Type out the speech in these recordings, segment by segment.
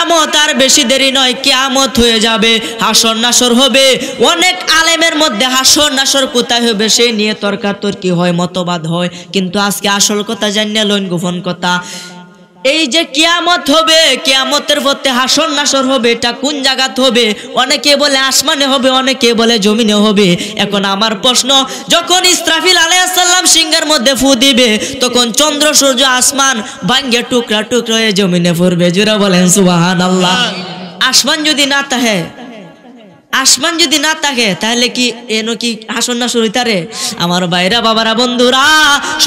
কিয়ামত আর বেশি দেরি নয়, কিয়ামত হয়ে যাবে, হাসর নাসর হবে। অনেক আলেমের মধ্যে হাসর নাসর কোথায় হবে সে নিয়ে তর্কাতর্কি হয়, মতবাদ হয়, কিন্তু আজকে আসল কথা জানিয়ে লইন গোপন কথা। এই যে কিয়ামত হবে, কিয়ামতের পথে হাসর নাসর হবে, এটা কোন জায়গাত হবে? অনেকে বলে আসমানে হবে, অনেকে বলে জমিনে হবে। এখন আমার প্রশ্ন, যখন ইসরাফিল আলাইহিস সালাম সিংহের মধ্যে ফু দিবে তখন চন্দ্র সূর্য আসমান ভাঙ্গে টুকরা টুকরা হয়ে জমিনে পড়বে। জোরে বলেন সুবহানাল্লাহ। আসমান যদি না থাকে, আসমান যদি না থাকে তাহলে কি এনো কি হাসর নাসর হইতারে? আমার ভাইরা, বাবারা, বন্ধুরা,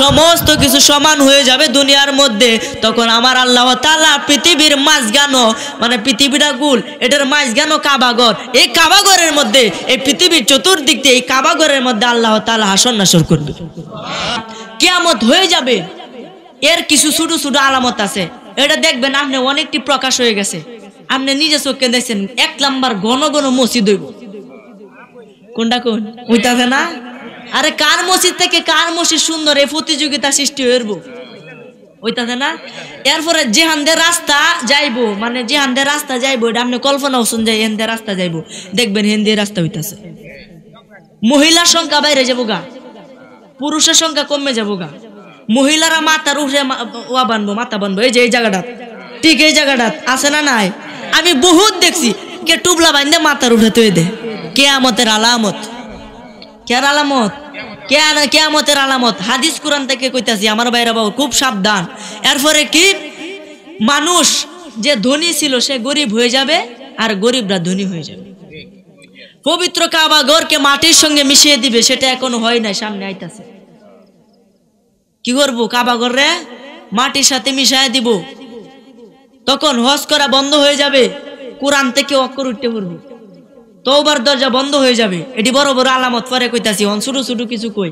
সমস্ত কিছু সমান হয়ে যাবে দুনিয়ার মধ্যে। তখন আমার আল্লাহ তাআলা পৃথিবীর মাঝখানো, মানে পৃথিবীটা গোল, এটার মাঝখানো কাবাগর, এই কাবাগরের মধ্যে, এই পৃথিবীর চতুর্দিক দিয়ে এই কাবাগরের মধ্যে আল্লাহ তাআলা হাসর নাসর করবে। কিয়ামত হয়ে যাবে। এর কিছু ছোট ছোট আলামত আছে, এটা দেখবেন আপনি অনেকটি প্রকাশ হয়ে গেছে। আপনি নিজে চোখে দেখছেন, এক নাম্বার ঘন ঘন মসজিদ হইব। কোনটা কোন ওইটাতে না? আরে কার মসজিদ থেকে কার মসজিদ সুন্দর এই প্রতিযোগিতা সৃষ্টি হইব, ওইটাতে না? এরপরে যেহানদের রাস্তা যাইবো, মানে যেহানদের রাস্তা যাইবো এটা আপনি কল্পনাও শুন যায়, এনদের রাস্তা যাইবো, দেখবেন হেনদের রাস্তা হইতাছে। মহিলার সংখ্যা বাইরে যাবো গা, পুরুষের সংখ্যা কমে যাবো গা। মহিলারা মাথার উঠে ওয়া বানবো, মাথা বানবো। এই যে এই জায়গাটা, ঠিক এই জায়গাটা আছে না? নাই, আমি বহুত দেখছি কে টুবলা বান্ধে মাথার উঠে তুই দে। কিয়ামতের আলামত, কেয়ার আলামত, কিয়ামতের আলামত হাদিস কুরআন থেকে কইতাছি আমার ভাইরা, বাবা খুব সাবধান। এরপরে কি, মানুষ যে ধনী ছিল সে গরিব হয়ে যাবে আর গরিবরা ধনী হয়ে যাবে। পবিত্র কাবা ঘরকে মাটির সঙ্গে মিশিয়ে দিবে, সেটা এখনো হয় নাই, সামনে আইতাছে। কি করবো? কাবা ঘরে মাটির সাথে মিশাই দিব। তখন হজ করা বন্ধ হয়ে যাবে, কোরআন থেকে অক্ষর উঠতে পারবো, তওবার দরজা বন্ধ হয়ে যাবে। এটি বড় বড় আলামত। পরে কইতাছি অন ছোট ছোট কিছু কই।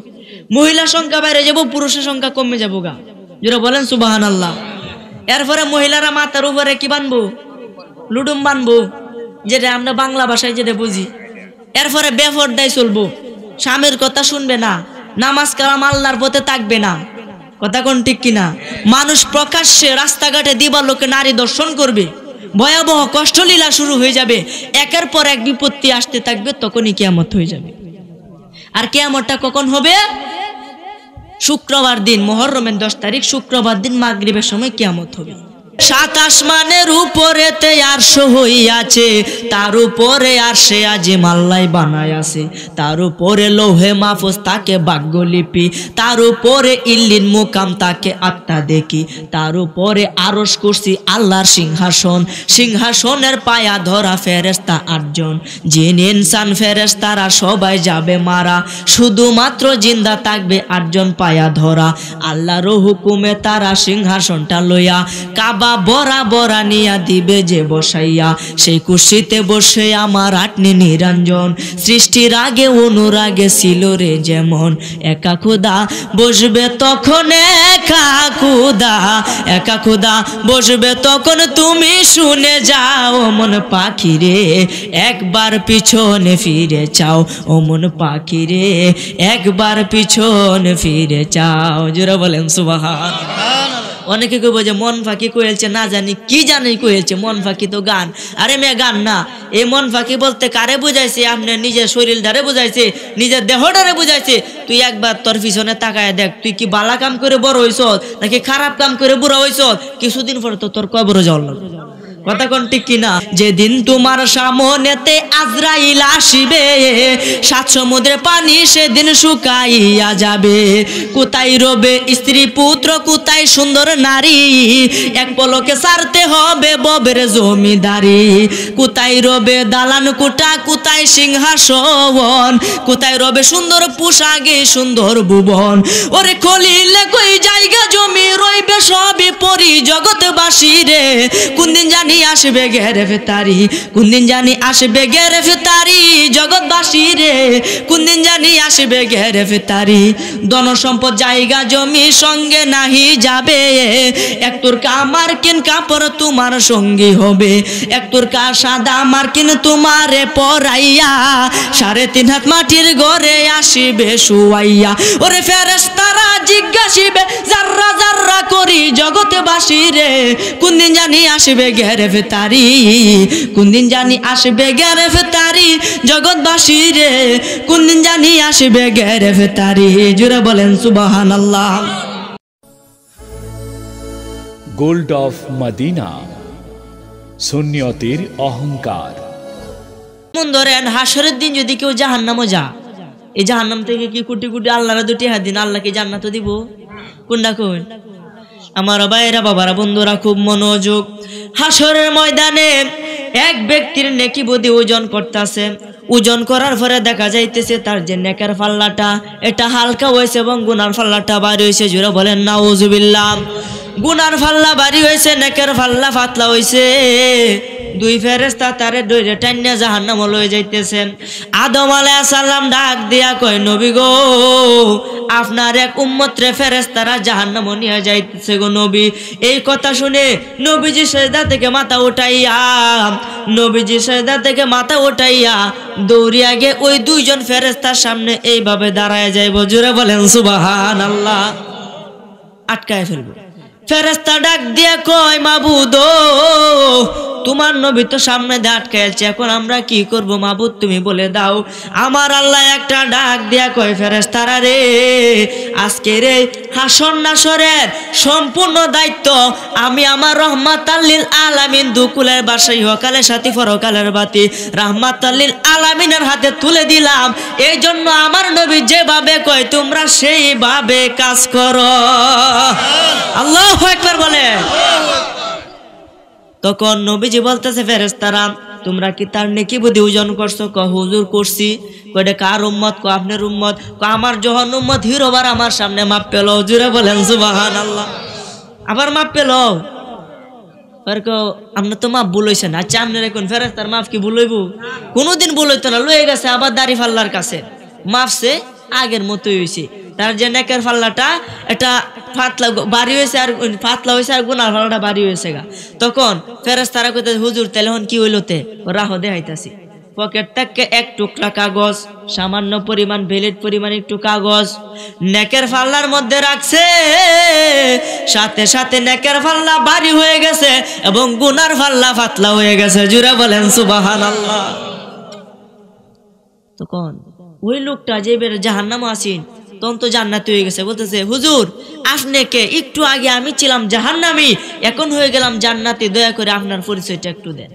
মহিলার সংখ্যা বাইরে যাবো, পুরুষের সংখ্যা কমে যাবো গা। যারা বলেন সুবহানাল্লাহ। এরপরে মহিলারা মাথার উপরে কি বানবো? লুডুম বানবো, যেটা আমরা বাংলা ভাষায় যেটা বুঝি। এরপরে বেপরদায় চলবো, স্বামীর কথা শুনবে না, নামাজ কালাম আল্লাহর পথে থাকবে না। কথা কোন ঠিক কিনা? মানুষ প্রকাশ্যে রাস্তাঘাটে দিবালোকে নারী দর্শন করবে, ভয়াবহ কষ্টলীলা শুরু হয়ে যাবে। একের পর এক বিপত্তি আসতে থাকবে, তখনই কিয়ামত হয়ে যাবে। আর কিয়ামতটা কখন হবে? শুক্রবার দিন, মুহররমের 10 তারিখ শুক্রবার দিন মাগরিবের সময় কিয়ামত হবে। সাত আসমানের উপরেতে আরশ হইয়াছে, তার উপরে আরশে আজিম আল্লাহ বানায় আছে, তার উপরে লৌহে মাহফুজ তাকে ভাগ্যলিপি, তার উপরে ইল্লিন মুকাম তাকে আত্মা দেখি, তার উপরে আরশ কুরসি আল্লাহর সিংহাসন, সিংহাসনের পায়া ধরা ফেরেশতা 8 জন, জিন ইনসান ফেরেশতারা সবাই যাবে মারা, শুধুমাত্র জিন্দা থাকবে 8 জন পায়া ধরা। আল্লাহর হুকুমে তারা সিংহাসনটা লইয়া কাবা বরা বরা নিয়া দিবে যে বসাইয়া, সেই কুশিতে বসে আমার আটনি নিরঞ্জন, সৃষ্টির আগে অনুরাগে ছিল রে যেমন, একা খুদা বসবে তখন, একা খুদা, একা খুদা বসবে তখন। তুমি শুনে যাও মন পাখি রে, একবার পিছনে ফিরে চাও, ও মন পাখি রে, একবার পিছনে ফিরে চাও। যারা বলেন সুবহানাল্লাহ। অনেকে কই বলে মন ফাঁকি কোয়েলছে, না জানি কি জানি কোয়েলছে। মন ফাঁকি তো গান। আরে মেয়ে, গান না। এই মন ফাঁকি বলতে কারে বুঝাইছে? আপনার নিজের শরীরটারে বুঝাইছে, নিজের দেহটারে বুঝাইছে। তুই একবার তোর পিছনে তাকায় দেখ, তুই কি বালা কাম করে বড় হইছ নাকি খারাপ কাম করে বুড়া হইছ? কিছুদিন পরে তো তোর কবরে যাওয়ার লাগবে। কথা কোন ঠিক কিনা? যেদিন তোমার সামনেতে আজরাইল আসিবে, সাত সমুদ্রে পানি সেদিন শুকাইয়া যাবে, কোথায় রবে স্ত্রী পুত্র, কোথায় সুন্দর নারী, এক পলকে সারতে হবে ববের জমিদারি, কোথায় রবে দালান কোটা, কোথায় সিংহাসন, কোথায় রবে সুন্দর পোশাকে সুন্দর ভুবন। ওরে খলিলে কই জায়গা জমি রইবে সবই পরি জগৎবাসী রে, কোন দিন জানি আসবে গ্রেফতারি, কোন দিন জানি আসবে গ্রেফতারি জগৎবাসী রে, কোন দিন জানি আসবে গ্রেফতারি। ধন সম্পদ জায়গা জমি সঙ্গে নাহি যাবে, এক তোরকা মার্কিন কাপড় তোমার সঙ্গী হবে, এক তোরকা সাদা মার্কিন তোমারে পরাইয়া, 3.5 হাত মাটির ঘরে আসিবে শুয়াইয়া। ওরে ফেরেশতারা জিজ্ঞাসিবে যাররা যাররা করি জগৎবাসী রে, কোন দিন জানি আসবে গ্রেফতারি गिरफ्तारी कोन दिन जानी आसबे गिरफ्तारी जगतवासी रे कोन दिन जानी आसबे गिरफ्तारी जोरे बोलें सुबहानल्लाह। गोल्ड ऑफ मदीना सुन्नियतेर अहंकार मुंदरेन हाशरेर दिन यदि केउ जहन्नामे जा ए जहन्नाम थेके कि कोटी कोटी आल्लाहर दुटी हादिन आल्लाह के जान्नात দিব কোনটা কোন আমার ভাইরা বাবারা বন্ধুরা খুব মনোযোগ হাশরের ময়দানে এক ব্যক্তির নেকি বদি ওজন করতেছে ওজন করার পরে দেখা যাইতেছে তার যে নেকের পাল্লাটা এটা হালকা হইছে এবং গুনার পাল্লাটা ভারী হইছে জোরে বলেন নাউজুবিল্লাহ। गुनार फाल्ला बारी होइसे नेकेर फाल्ला फातला होइसे दुई फेरेस्ता तारे डोरे टान्या जहन्नाम लये जाइतेछे। आदम आलाइहिस सालाम डाक दिया कय नबी गो आपनार एक उम्मत रे फेरेस्तारा जहन्नामे निये जाइतेछे गो नबी। एई कथा शुने नबीजी सेजदा थेके माथा उठाइया दौड़िया गिये ओई दुइजन फेरेस्तार सामने एइभाबे दाड़ाया जाइबो जोरे बोलेन सुबहानाल्लाह। आटकाय फेलबो फेरेस्ता डाक दिया कय माबुदो तुम्हार नबी तो सामने दाड़ायছে এখন আমরা কি করব মাবুদ তুমি বলে দাও। আমার আল্লাহ একটা ডাক দিয়া কয় ফেরেশতারা রে আজকের এই হাশর নাশরের সম্পূর্ণ দায়িত্ব আমি আমার রাহমাতাল লিল আলামিন দুকুলের বাসায় হকালের সাথী ফরকালের বাতি রাহমাতাল লিল আলামিনের হাতে তুলে দিলাম। এই জন্য আমার নবী যেভাবে কয় তোমরা সেইভাবে কাজ করো। আল্লাহু আকবার বলে তখন নবীজি বলতেছে ফেরেশতারা তোমরা কি তার নেকি বুদ্ধি ওজন করছো? ক হুজুর করছি। কয় কার উম্মত? ক আপনার উম্মত। ক আমার যখন উম্মত হিরোবার আমার সামনে মাপ পেল জোরে বলেন সুবহানাল্লাহ। আবার মাপ পেল আর কো আমরা তো মাপ ভুল হইছে না। আচ্ছা আপনার এখন ফেরেশতার মাপ কি ভুল হইব? কোনোদিন ভুল হইতো না। লয়ে গেছে আবার দাড়ি ফাল্লার কাছে মাপছে আগের মতোই হইছে। তার যে নেকের ফাল্লাটা এটা ফাতলা বাড়ি হয়েছে আর ফাতলা হয়েছে আর গুনার ফাল্লাটা বাড়ি হয়েছে গা। তখন ফেরেশতারা কইতে হুজুর তাহলে হন কি হইলতে রাহ দেখাইতাছি। পকেট থেকে এক টুকরা কাগজ সামান্য পরিমাণ ভেলেট পরিমাণ একটু কাগজ নেকের ফাল্লার মধ্যে রাখছে সাথে সাথে নেকের ফাল্লা বাড়ি হয়ে গেছে এবং গুনার ফাল্লা ফাতলা হয়ে গেছে জোরে বলেন সুবহানাল্লাহ। তখন ওই লোকটা যে বের জাহান্নামে আসেন তখন তো জান্নাত হয়ে গেছে বলতেছে হুজুর আপনাকে একটু আগে আমি ছিলাম জাহান্নামী এখন হয়ে গেলাম জান্নাতি দয়া করে আপনার পরিচয়টা একটু দেন।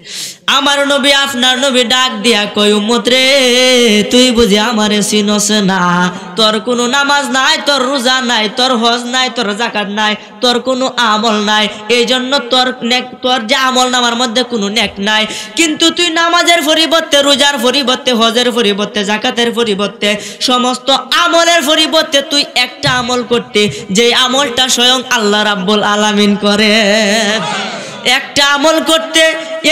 আমার নবী আপনার নবী ডাক দিয়া কয় উম্মত রে তুই বুঝি আমারে চিনস না? তোর কোনো নামাজ নাই, তোর রোজা নাই, তোর হজ নাই, তোর যাকাত নাই, তোর কোনো আমল নাই। এই জন্য তোর যে আমল নামার মধ্যে কোনো নেক নাই। কিন্তু তুই নামাজের পরিবর্তে রোজার পরিবর্তে হজের পরিবর্তে যাকাতের পরিবর্তে সমস্ত আমলের পরিবর্তে তুই একটা আমল করতে যে আমলটা স্বয়ং আল্লাহ রাব্বুল আলামিন করে। একটা আমল করতে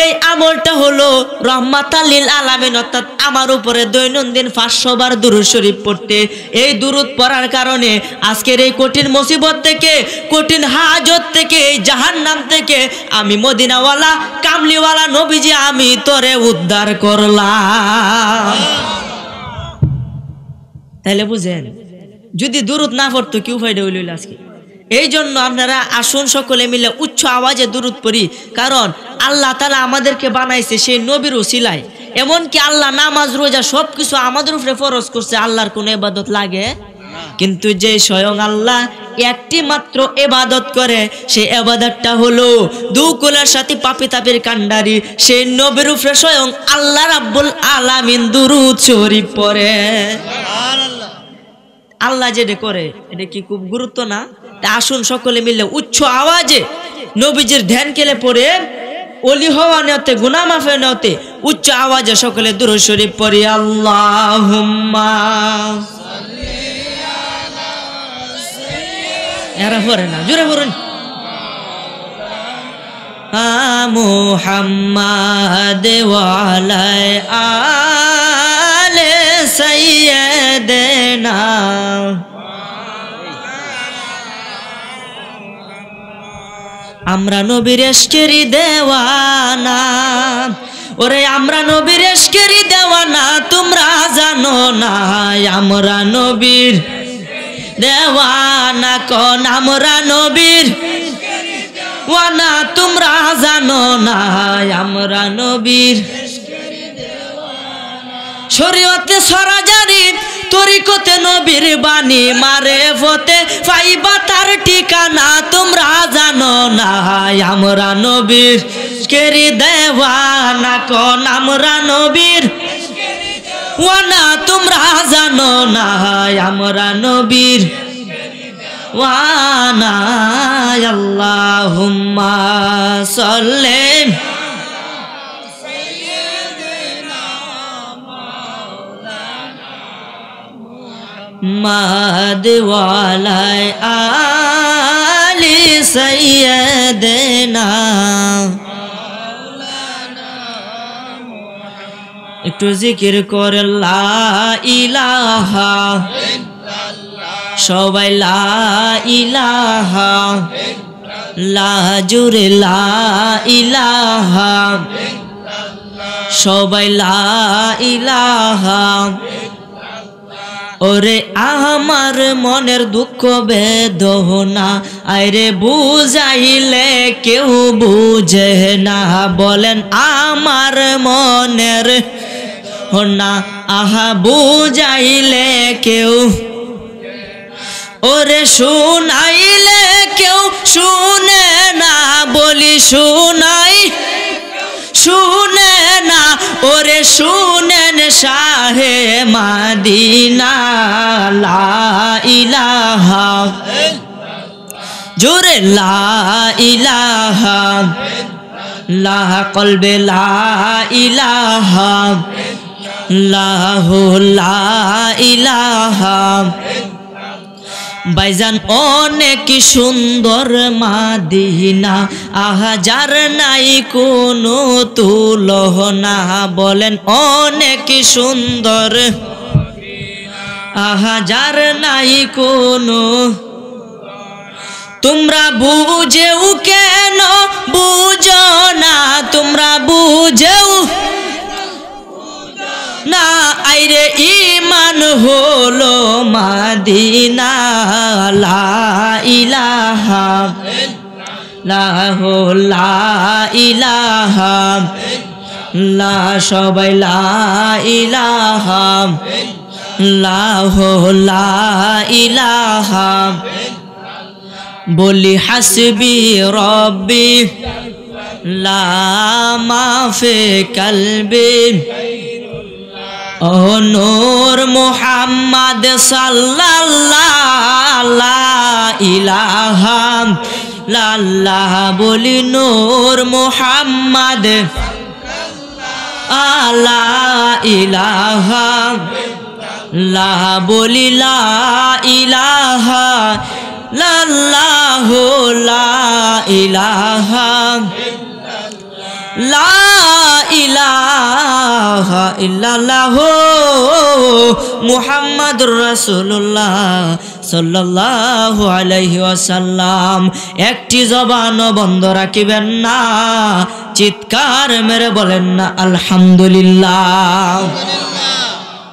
এই আমলটা হলো রাহমাতাল লিল আলামিন অর্থাৎ আমার উপরে দৈনন্দিন ৫০০ বার দুরূদ শরীফ পড়তে। এই দুরূদ পড়ার কারণে আজকের এই কঠিন মুসিবত থেকে কঠিন হাজত থেকে এই জাহান্নাম থেকে আমি মদিনাওয়ালা কামলিওয়ালা নবীজি আমি তোরে উদ্ধার করলাম। তাহলে বুঝেন যদি দুরুদ না পড়তো কি ফায়দা হইল আজকে। এই জন্য আপনারা আসুন সকলে মিলে উচ্চ আওয়াজে দুরুদ পড়ি। কারণ আল্লাহ তাআলা আমাদেরকে বানাইছে সেই নবীর ওসিলায়। এমনকি আল্লাহ নামাজ রোজা সব কিছু আমাদের উপরে ফরজ করছে। আল্লাহর কোনো ইবাদত লাগে কিন্তু যে স্বয়ং আল্লাহ একটি মাত্র ইবাদত করে সেই ইবাদতটা হলো দুকুলের সাথে পাপী তাপীর কান্ডারি সেই নবীর উপরে স্বয়ং আল্লাহ রাব্বুল আলামিন দুরুদ শরীফ পড়ে। আল্লাহ যেটা করে এটা কি খুব গুরুত্ব না? আসুন সকলে মিলে উচ্চ আওয়াজে নবীজির ধ্যান কেলে পড়ে ওলি হওয়া নেওয়াতে গুনাহ মাফে নেওয়াতে উচ্চ আওয়াজে সকলে দুরূদ শরীফ পড়ি। আল্লাহুম্মা এরা পড়ে না জোরে পড়ুন মুহাম্মাদ ওয়া আলাই আলে सैयदना আমরা নবীর ইশকের দেওয়ানা। ওরে আমরা নবীর ইশকের দেওয়ানা তোমরা জানো না। আমরা নবীর দেওয়ানা কোন আমরা নবীর ওয়ানা তোমরা জানো না আমরা নবীর শরীয়তে সরাজারি তরিকতে নবীর বাণী মারেফতে পাইবা তার ঠিকানা তোমরা জানো না আমরা নবীর ইশকেরি দেওয়ানা কোন আমরা নবীর ওয়ানা তোমরা জানো না আমরা নবীর वाना अल्लाहुम्मा सल्ले सय्यदना मौलाना मुहम्मद वाला आली सय्यदना मौलाना मुहम्मद एकटु जिकिर कर ला इलाहा সবাই লা ইলাহা লা জুরে লা ইলাহা সবাই লা ইলাহা ওরে আমার মনের দুঃখ বেদনা আইরে বুঝাইলে কেউ বুঝে না বলেন আমার মনের না আহা বুঝাইলে কেউ ओरे सुनाइले क्यों सुने ना बोली सुनाई सुने ना ओरे सुनेन शाहे मदीना ला इलाहा जुरे ला इलाहा ला कल्बे ला इलाहा लाहु ला इलाहा बैजान अनेक सुंदर मदीना आहाजार नाई कोनो तुलना बोलें अनेक सुंदर आहाजार नाई कोनो तुमरा बुझेउ केनो बुझो ना तुमरा बुझेउ ना आइरे ईमान होलो मदीना ला इलाहा ला हो ला इलाहा ला सबाई ला इलाहा ला हो ला इलाहा बोली हसबी रब्बी ला माफी कल्बी ओ नूर मुहम्मद सल्लल्लाहु ला इलाहा ला ला बोली नूर मुहम्मद ला इलाहा ला बोली ला इलाहा ला ला हो ला इलाहा ला इलाहा इल्लल्लाह मुहम्मदुर रसूलुल्लाह सल्लल्लाहु अलैहि वसल्लम एक जबान बंद रखिबेन ना चित्कार मेरे बोलेन ना अल्हम्दुलिल्लाह।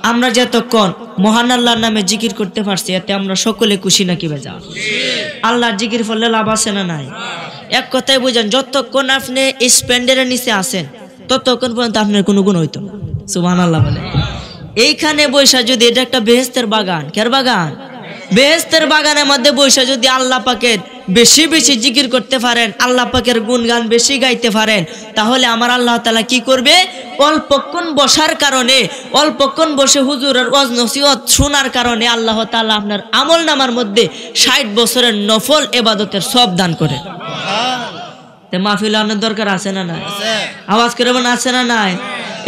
आमरा जतक्षण महान आल्लाहर नामे जिकिर करते पारछि एते आमरा सकले खुशी नाकि बेजार आल्लाहर जिकिर फलले लाभ आछे ना नाई एक कथाय बुझेन जतक्षण आपनि स्प्लेंडरेर निचे आछेन ততক্ষণ পর্যন্ত আপনার কোনো গুণ হইতো না। সুবহানাল্লাহ বলে এইখানে বৈশা যদি এটা একটা বেহেশতের বাগান, কার বাগান? বেহেশতের বাগানের মধ্যে বৈশা যদি আল্লাহ পাকের বেশি বেশি জিকির করতে পারেন, আল্লাহ পাকের গুণগান বেশি গাইতে পারেন, তাহলে আমার আল্লাহ তাআলা কি করবে? অল্পক্ষণ বসার কারণে, অল্পক্ষণ বসে হুজুরের ওয়াজ নসিহত শোনার কারণে আল্লাহ তাআলা আপনার আমলনামার মধ্যে ৬০ বছরের নফল ইবাদতের সওয়াব দান করে। মাহফিল আনার দরকার আছে না নাই? আওয়াজ করে বলেন আছে না নাই?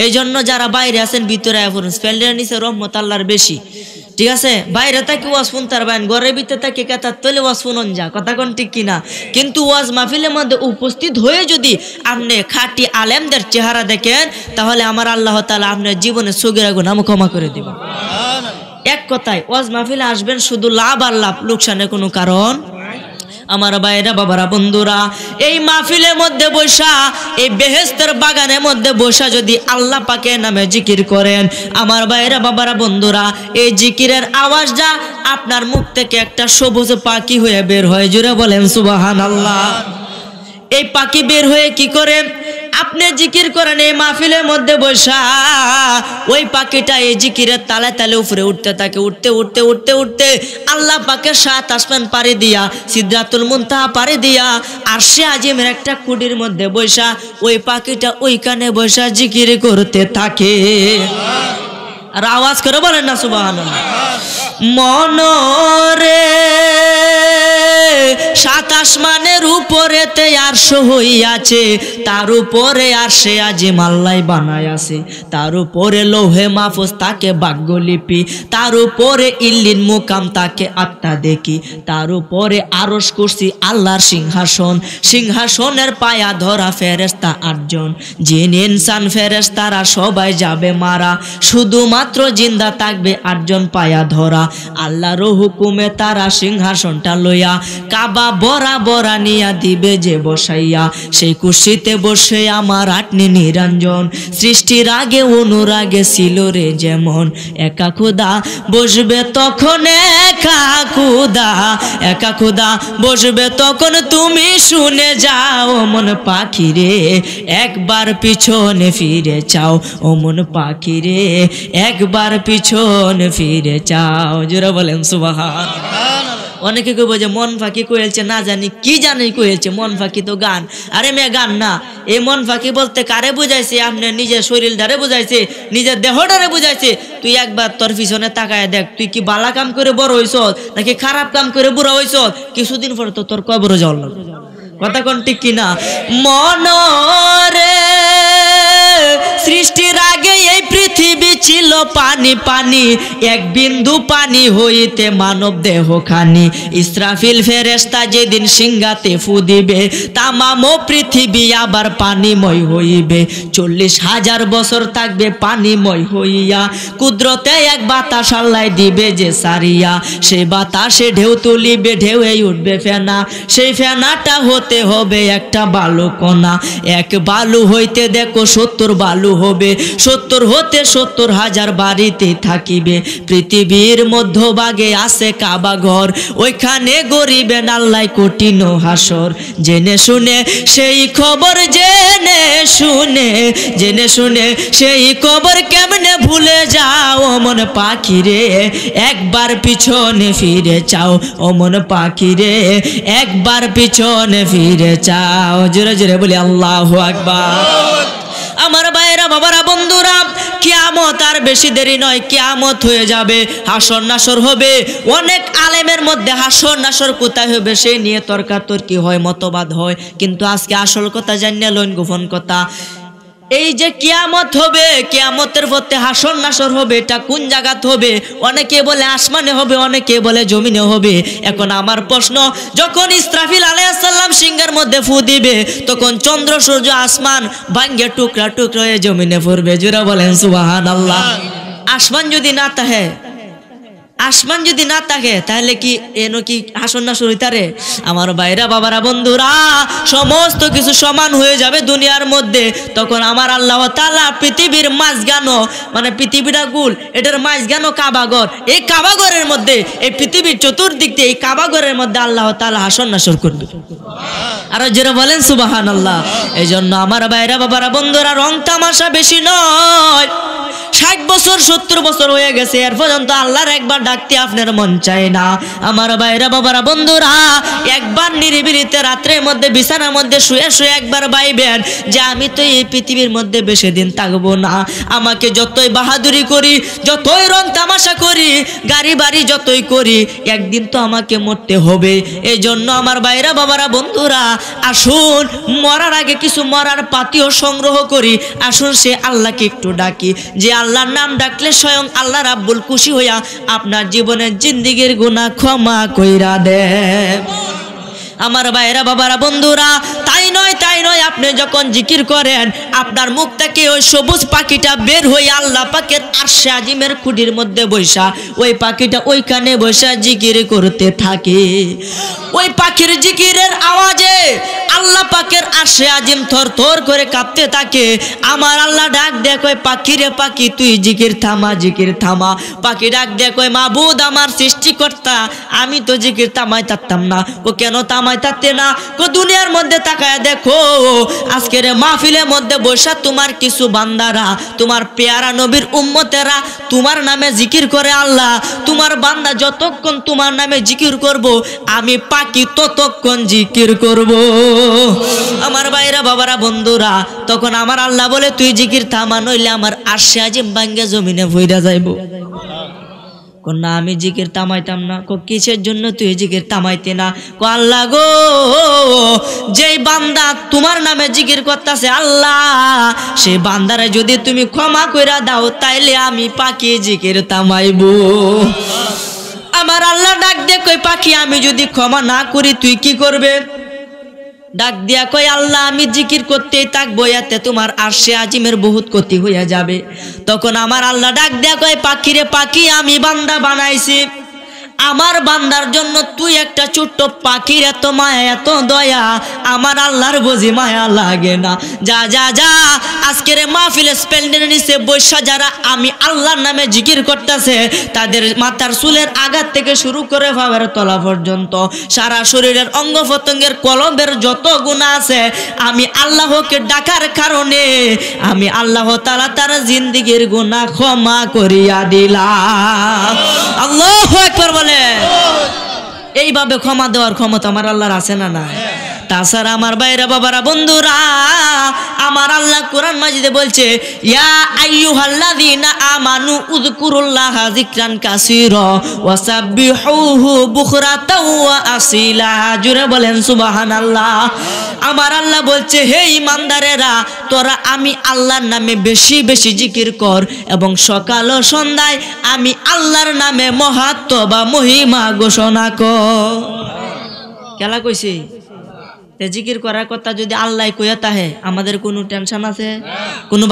এই জন্য যারা বাইরে আছেন ভিতরে আয়া পড়ুন, স্পেন্ডের নিচে রহমত আল্লাহর বেশি। ঠিক আছে, বাইরে থাকি ওয়াজ শুনতার বাইন, ঘরের ভিতরে থাকি কাতার তলে ওয়াজ শুনুন যা, কথা কোন ঠিক কিনা। কিন্তু ওয়াজ মাহফিলের মধ্যে উপস্থিত হয়ে যদি আপনি খাঁটি আলেমদের চেহারা দেখেন, তাহলে আমার আল্লাহ তাআলা আপনার জীবনে সগীরা গুনাহ ক্ষমা করে দিবেন। এক কথায় ওয়াজ মাহফিলে আসবেন শুধু লাভ আর লাভ, লোকসানের কোনো কারণ। আমার ভাইরা, বাবারা, বন্ধুরা, এই মাহফিলের মধ্যে বসা, এই বেহেশতের বাগানের মধ্যে বসা যদি আল্লাহ পাকের নামে জিকির করেন, আমার ভাইরা, বাবারা, বন্ধুরা, এই জিকিরের আওয়াজটা আপনার মুখ থেকে একটা সবুজ পাখি হয়ে বের হয়। জোরে বলেন সুবহানাল্লাহ। এই পাখি বের হয়ে কি করে? আপনি জিকির করেন এই মাহফিলের মধ্যে বসা, ওই পাখিটা এই জিকিরের তালে তালে উপরে উঠতে থাকে। উঠতে উঠতে উঠতে উঠতে আল্লাহ পাকের সাত আসমান পাড়ি দিয়া, সিদরাতুল মুনতাহা পাড়ি দিয়া, আরশে আজিমের একটা কুটির মধ্যে বসা ওই পাখিটা ওইখানে বসা জিকির করতে থাকে। আর আওয়াজ করে বলেন না সুবহানাল্লাহ। মনরে সাত আসমানের উপরেতে আরশ হইয়াছে, তার উপরে আরশে আজিম আল্লাহ বানায় আছে, তার উপরে লৌহে মাহফুজ তাকে ভাগ্যলিপি, তার উপরে ইল্লিন মুকাম তাকে আত্মা দেখি, তার উপরে আরশ কুরসি আল্লাহর সিংহাসন, সিংহাসনের পায়া ধরা ফেরেস্তা আটজন, জিন ইনসান ফেরেস্তারা সবাই যাবে মারা, শুধুমাত্র জিন্দা থাকবে আটজন পায়া ধরা। আল্লাহর হুকুমে তারা সিংহাসনটা লইয়া কাবা বরা বরা নিয়া দিবে যে বসাইয়া, সেই কুশিতে বসে আমার আটনি নিরঞ্জন, সৃষ্টির আগে অনুরাগে ছিল রে যেমন, একা খুদা বসবে তখন, একা খুদা একা খুদা বসবে তখন, তুমি শুনে যাও মন পাখি রে একবার পিছনে ফিরে চাও, ও মন পাখি রে একবার পিছনে ফিরে চাও। জোরে বলেন সুবহানাল্লাহ। অনেকে কইব যে মন ফাঁকি কোয়েলছে, না জানি কি জানি কোয়েলছে, মন ফাঁকি তো গান। আরে মেয়ে গান না, এই মন ফাঁকি বলতে কারে বুঝাইছে? আপনার নিজের শরীর ধারে বুঝাইছে, নিজের দেহটারে বুঝাইছে। তুই একবার তোর পিছনে তাকায় দেখ, তুই কি বালা কাম করে বড় হইছ নাকি খারাপ কাম করে বুড়া হইছ? কিছুদিন পরে তো তোর কবরে জল। কথা কোন ঠিক কিনা? মনরে সৃষ্টির আগে এই পৃথিবী ছিল পানি পানি, এক বিন্দু পানি হইতে মানব দেহ খানি, ইসরাফিল ফেরেশতা যেদিন সিংহাতে ফু দিবে তামাম পৃথিবী আবার পানিময় হইবে। 40,000 বছর থাকবে পানিময় হইয়া, কুদরতে এক বাতাস আল্লাহ দিবে যে সারিয়া, সেই বাতাসে ঢেউ তুলিবে, ঢেউয়ে উঠবে ফেনা, সেই ফেনাটা হতে হবে একটা বালু কণা, এক বালু হইতে দেখো 70 বালু হবে, 70 হতে 70,000 বাড়িতে থাকিবে। পৃথিবীর মধ্যভাগে আছে কাবা ঘর, ওইখানে গরিবেন আল্লাহ কঠিন হাসর, জেনে শুনে সেই খবর, জেনে শুনে সেই খবর কেমনে ভুলে যাও অমন পাখি রে একবার পিছনে ফিরে চাও, অমন পাখি রে একবার পিছনে ফিরে চাও। জোরে জোরে বলি আল্লাহু আকবার। আমার ভাইরা, বাবারা, বন্ধুরা, কিয়ামত আর বেশি দেরি নয়, কিয়ামত হয়ে যাবে, হাসর নাসর হবে। অনেক আলেমের মধ্যে হাসর নাসর কোথায় হবে সেই নিয়ে তর্কাতর্কি হয়, মতবাদ হয়, কিন্তু আজকে আসল কথা জানিয়ে লইন, গোপন কথা। এই যে কিয়ামত হবে, কিয়ামতের পথে হাসর নাসর হবে, এটা কোন জায়গাতে হবে? অনেকে বলে আসমানে হবে, অনেকে বলে জমিনে হবে। এখন আমার প্রশ্ন, যখন ইসরাফিল আলাইহিসসালাম সিংহের মধ্যে ফু দিবে তখন চন্দ্র সূর্য আসমান ভাঙ্গে টুকরা টুকরা হয়ে জমিনে পড়বে। জোরে বলেন সুবহানাল্লাহ। আসমান যদি না থাকে তাহলে কি এনো কি হাসর নাসর হইতারে? আমার ভাইরা, বাবারা, বন্ধুরা, সমস্ত কিছু সমান হয়ে যাবে দুনিয়ার মধ্যে। তখন আমার আল্লাহ তাআলা পৃথিবীর মাঝখানো, মানে পৃথিবীটা গোল, এটার মাঝখানো কাবাঘর, এই কাবাঘরের মধ্যে, এই পৃথিবীর চতুর্দিক দিয়ে এই কাবাঘরের মধ্যে আল্লাহ তাআলা হাসর নাসর করবে। আর যারা বলেন সুবহানাল্লাহ। এই জন্য আমার ভাইরা, বাবারা, বন্ধুরা, রং তামাশা বেশি নয়, 60 বছর 70 বছর হয়ে গেছে, এর পর্যন্ত আল্লাহর একবার ডাকতে আপনার মন চায় না। আমার ভাইরা, বাবারা, বন্ধুরা, একবার নিরিবিলিতে রাত্রের মধ্যে বিছানার মধ্যে শুয়ে শুয়ে একবার ভাইবেন যে আমি তো এই পৃথিবীর মধ্যে বেশি দিন থাকবো না, আমাকে যতই বাহাদুরি করি, যতই রং তামাশা করি, গাড়ি বাড়ি যতই করি, একদিন তো আমাকে মরতে হবে। এই জন্য আমার ভাইরা, বাবারা, বন্ধুরা, আসুন মরার আগে কিছু মরার পাতিও সংগ্রহ করি, আসুন সে আল্লাহকে একটু ডাকি, যে আল্লাহর নাম ডাকলে স্বয়ং আল্লাহ রাব্বুল খুশি হইয়া আপনার জীবনের জিন্দিগির গুনাহ ক্ষমা কইরা দেন। আমার ভাইরা, বাবারা, বন্ধুরা, তাই নয় আপনি যখন জিকির করেন আপনার মুখ থেকে ওই সবুজ পাখিটা বের হয়ে আল্লাহ পাকের আরশে আজিমের খুঁটির মধ্যে বৈশা, ওই পাখিটা ওইখানে বৈশা জিকির করতে থাকে। ওই পাখির জিকিরের আওয়াজে अल्लाह पाकेर आर्शे आजिम थरथर करे कांपते थाके। आमार अल्लाह डाक दे कोई पाखी रे पाखी तुई जिकिर थामा पाखी डाक दे कोई माबूद आमार सृष्टिकर्ता आमी तो जिकिर थामाय थाकताम ना। ओ केन थामाय थाकते ना? ओ दुनियार मध्य ताकाया देखो आजकेर महफिलेर मध्य बसा तुम्हार किछु बान्दारा तुम्हार प्यारा नबीर उम्मतेरा तुम्हार नामे जिकिर करे। आल्लाह तुम्हार बान्दा जतक्षण तुम्हार नामे जिकिर करबो आमी पाखी ततक्षण जिकिर करबो। आमार भाईरा बाबारा बंधुरा तखन आमार आल्लाह बोले तुई जिकिर थामा नइले आमार आरशे आजिम भांगे जमिने पइड़ा जाइबो। को ना आमी जिकिर थामाइताम ना। को किसेर जन्य तुई जिकिर थामाइते ना? को आल्लाह गो जेई बान्दा तुम्हार नामे जिकिर करताछे आल्लाह सेई बान्दारे जदि तुमी क्षमा कइरा दाओ ताइले आमी पाखी जिकिर थामाइबो। आमार आल्लाह डाक दे कोई पाखी आमी जदि क्षमा ना करी तुई कि करबे? डाक दिया कोई आल्लाह आमी जिकिर करते थाकबो याते तुम्हार आर्शे आजिमेर बहुत क्षति हइया जाबे। तखन आमार आल्लाह डाक दिया कोई पाखी रे पाखी आमी बान्दा बानाइछि आमार बान्दार जन्य तुई एकटा छोट्ट पाखिर एत माया एत दया आमार आल्लाहर बुझि माया लागे ना? जा जा जा आजकेर महफिले स्पेलडेर निचे बइसा जारा आमी आल्लाहर नामे जिकिर करतेछे तादेर माथार चुलेर आगात थेके शुरू करे पाएर तला पर्यन्त सारा शरीरेर अंगप्रत्यंगेर कलबेर जतो गुनाह आछे आमी आल्लाहके डाकार कारणे आमी आल्लाह ताआला तार जिंदगीर गुनाह क्षमा करिया दिलाम। आल्लाहु আকবার। এইভাবে ক্ষমা দেওয়ার ক্ষমতা আমার আল্লাহর আছে না? না। तासारा आमार भाईरा बाबारा बंधुरा आमार आल्लाह कुरान माजिदे बोलछे या आय्युहाल्लाजीना आमानु उजकुरुल्लाहा जिक्रान कासीरा वसब्बिहुहु बुखराताव वा आसीला। जुरे बोलेन सुबहानाल्लाह। आमार आल्लाह बोलछे हे ईमानदारेरा तोरा आमी आल्लाहर नामे बेशी बेशी जिकिर कर एबं सकाल ओ सन्ध्याय आमी आल्लाहर नामे महत्व बा महिमा घोषणा कर। केला কইছি जिकिर करार कथा जो आल्ला क्या टेंशन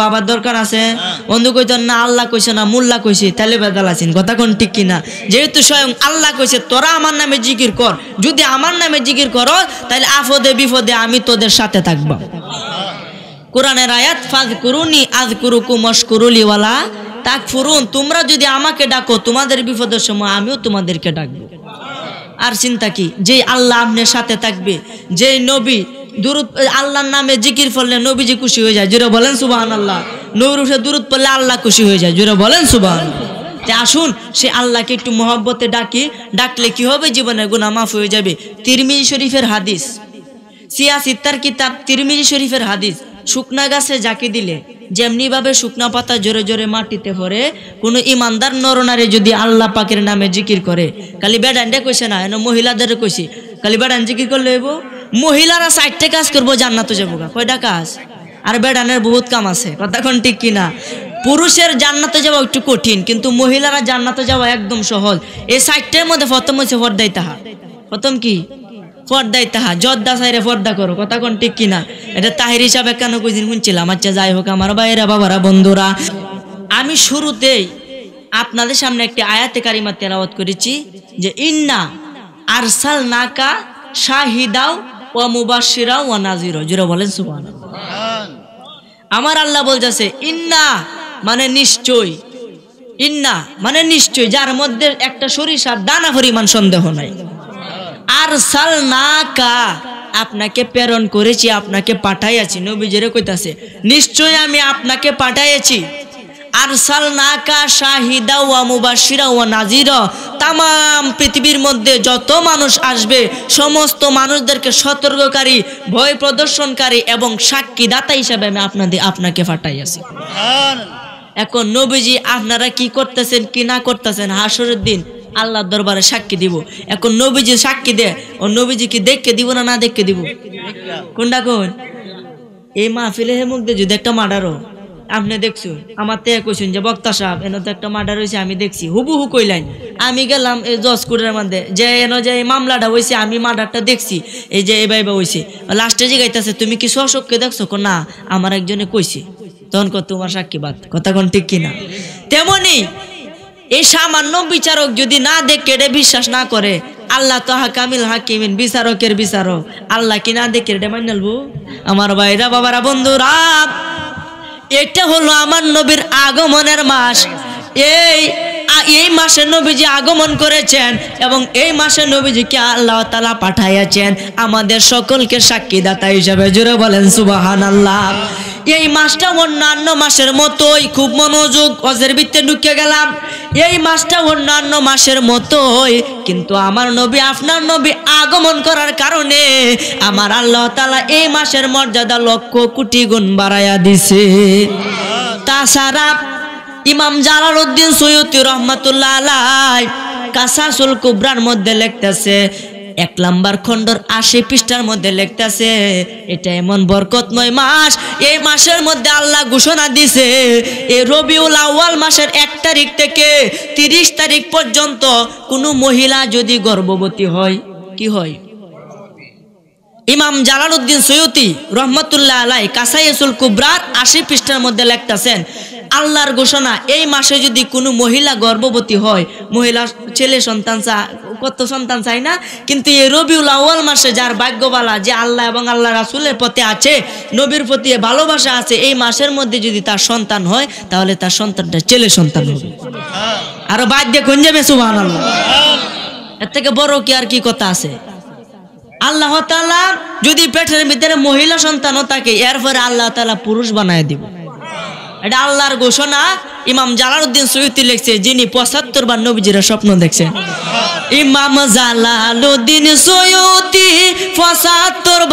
आबार दरकार आंधु कई ना आल्ला कैसे ना मुल्ला कैसे तेल बेदाल कथा कौन ठीक कि ना? जेहेतु स्वयं आल्ला कैसे तोरा नामे जिकिर कर जो नामे जिकिर कर तेल आफदे विपदे आमी तोदेर साथे थाकबो। कुरानेर आयात फाजकुरुनी आजकुरुकुम वशकुरुली वाला ताकफुरुन तुम्हारा जो आमाके डाको तुम्हारे विपदेर समय आमिओ तुम्हादेरके डाकबो। और चिंता की जे आल्लाह अपने साथे थाकबे जे नबी दुरूद आल्लाहर नामे जिकिर पड़ले नबीजी खुशी हो जाए। जोरे बोलें सुबहानाल्लाह। नूर उठे दुरूद पड़ले आल्लाह खुशी हो जाए। जोरे बोलें सुबहानाल्लाह। आसुन से आल्लाह के एकटू मोहब्बते डाकी डाकले कि होबे जीवनेर गुनाह माफ हो जाबे। तिरमिजी शरीफेर हादिस 86 किताब तिरमिजी शरीफेर हादिस शुकना गाছে जाके दिले जेमनी भावे शुकना पाता जोरे जोरे माटिते पड़े कोनो ईमानदार नरनारे यदि आल्लाह पाकेर नामे जिकिर करे। खाली बेडांडे कइसे ना एन महिलादेर कइसी खाली बेडान जिकिर करले हइबो। महिलारा 60टा काज करबो जान्नाते जाबोगा। कयटा काज? आर बेडानेर बहुत काम आछे। कथा कोन ठीक कि ना? पुरुषेर जान्नाते जावा एकटू कठिन किन्तु महिलारा जान्नाते जावा एकदम सहज। ए 60टार मध्ये प्रथम हइছে पर्दाय ताहा। प्रथम कि पर्दाय ताहा जद्दा साइरे पर्दा करो। कथा कोन ठीक कि ना? এটা তাহির হিসাবে কেন কইদিন শুনছিলাম। আচ্ছা যাই হোক আমার ভাইরা বাবারা বন্ধুরা আমি শুরুতেই আপনাদের সামনে একটি আয়াতে কারিমা তেলাওয়াত করেছি যে ইন্না আরসালনাকা শাহিদা ওয়া মুবাশশিরা ওয়া নাযিরা। যারা বলেন সুবহানাল্লাহ। আমার আল্লাহ বলতেছে ইন্না মানে নিশ্চয়। ইন্না মানে নিশ্চয় যার মধ্যে একটা সরিষার দানা পরিমাণ সন্দেহ নাই। আরসালনাকা আপনাকে প্রেরণ করেছি আপনাকে পাঠাইছি। নবীজিরে কইতাছে নিশ্চয় আমি আপনাকে পাঠাইছি। আরসালনাকা শাহিদা ওয়া মুবাশশিরা ওয়া নাযিরা। तमाम পৃথিবীর মধ্যে যত মানুষ আসবে সমস্ত মানুষদেরকে সতর্ককারী ভয় প্রদর্শনকারী এবং সাক্ষীদাতা হিসেবে আমি আপনাকে পাঠাইছি। সুবহানাল্লাহ। এখন নবীজি আপনারা কি করতেছেন কি না করতেছেন হাশরের দিন আল্লাহর দরবারে সাক্ষী দিব। এখন নবীজি সাক্ষী দে ও নবীজি কি দেখকে দিব না না দেখকে দিব? কোনটা কোন? এই মাহফিলে মধ্যে যদি একটা মার্ডারও আপনি দেখছো আমার তে কইছেন যে বক্তা সাহেব এনো তো একটা মার্ডার হইছে আমি দেখছি হুবহু কইলাই আমি গেলাম এই জজ কোর্টের মধ্যে যে এনো যে এই মামলাটা হইছে আমি মার্ডারটা দেখছি এই যে এইভাবে হইছে লাস্টে জিগাইতাছে তুমি কি সশককে দেখছো? কো না আমার একজনে কইছে। তখন কত তোমার সাক্ষী বাদ। কথা কোন ঠিক কি না? তেমনি এই সামান্য বিচারক যদি না দেখে এটা বিশ্বাস না করে अल्लाह तो हाकामिल हाकिमिन विचारकेर विचारक अल्लाह की ना देखे रे मान नलबो आमार भाईरा बाबारा बंधुरा एटा हलो आमार नबीर आगमनेर मास आगमन करेছেন এবং এই মাসে নবীজিকে আল্লাহ তাআলা পাঠিয়েছেন আমাদের সকলকে সাক্ষীদাতা হিসেবে জোরে বলেন সুবহানাল্লাহ। এই মাসটা অন্যান্য মাসের মতোই খুব মনোযোগ অজের ভিতরে ঢুকে গেলাম। এই মাসটা অন্যান্য মাসের মতোই কিন্তু আমার নবী আপনার নবী আগমন করার কারণে আমার আল্লাহ তাআলা এই মাসের মর্যাদা লক্ষ কোটি গুণ বাড়ায়া দিয়েছে। তাছাড়া इमाम जलालुद्दीन सुयुती रहमतुल्लाह अलैहि कासासुल कुबरार मध्य लिखते से एक लम्बर खंडर 80 पृष्ठार मध्य लिखते से एटा एमन बरकतमय मास ए मासेर मध्य आल्लाह घोषणा दिसे ए रबिउल आव्वाल मासेर 1 तारीख थेके 30 तारीख पर्यन्त कोनो महिला यदि गर्भवती हय कि हय इमाम जलालुद्दीन सुयुती रहमतुल्लाह अलैहि कासासुल कुबरार 80 पृष्ठार मध्य लिखते हैं आल्लार घोषणा ए मासे यदि कोनो महिला गर्भवती हय महिला छेले सन्तान कत सन्तान चाय ना किन्तु ए रबिउल आव्वाल मासे जार भाग्यवाला जे आल्लाह एबं आल्लाह रासूलेर पथे आछे नबीर प्रति भालोबासा आछे ए मासेर मध्ये यदि तार सन्तान हय ताहले तार सन्तानटा छेले सन्तान हबे आरो बाद दे कोन जाबे सुबहानाल्लाह एर थेके बड़ कि आर कि कथा आछे आल्लाह ताआला यदि पेटेर भितरे महिला सन्तानओ थाके एरपरे आल्लाह ताआला पुरुष बनाय दिबे এটা আল্লাহর ঘোষণা ইমাম জালালউদ্দিন সুয়ুতি লিখছে যিনি ৭৫ বার নবীজির স্বপ্ন দেখছেন। ইমাম জালালউদ্দিন সুয়ুতি ৭৫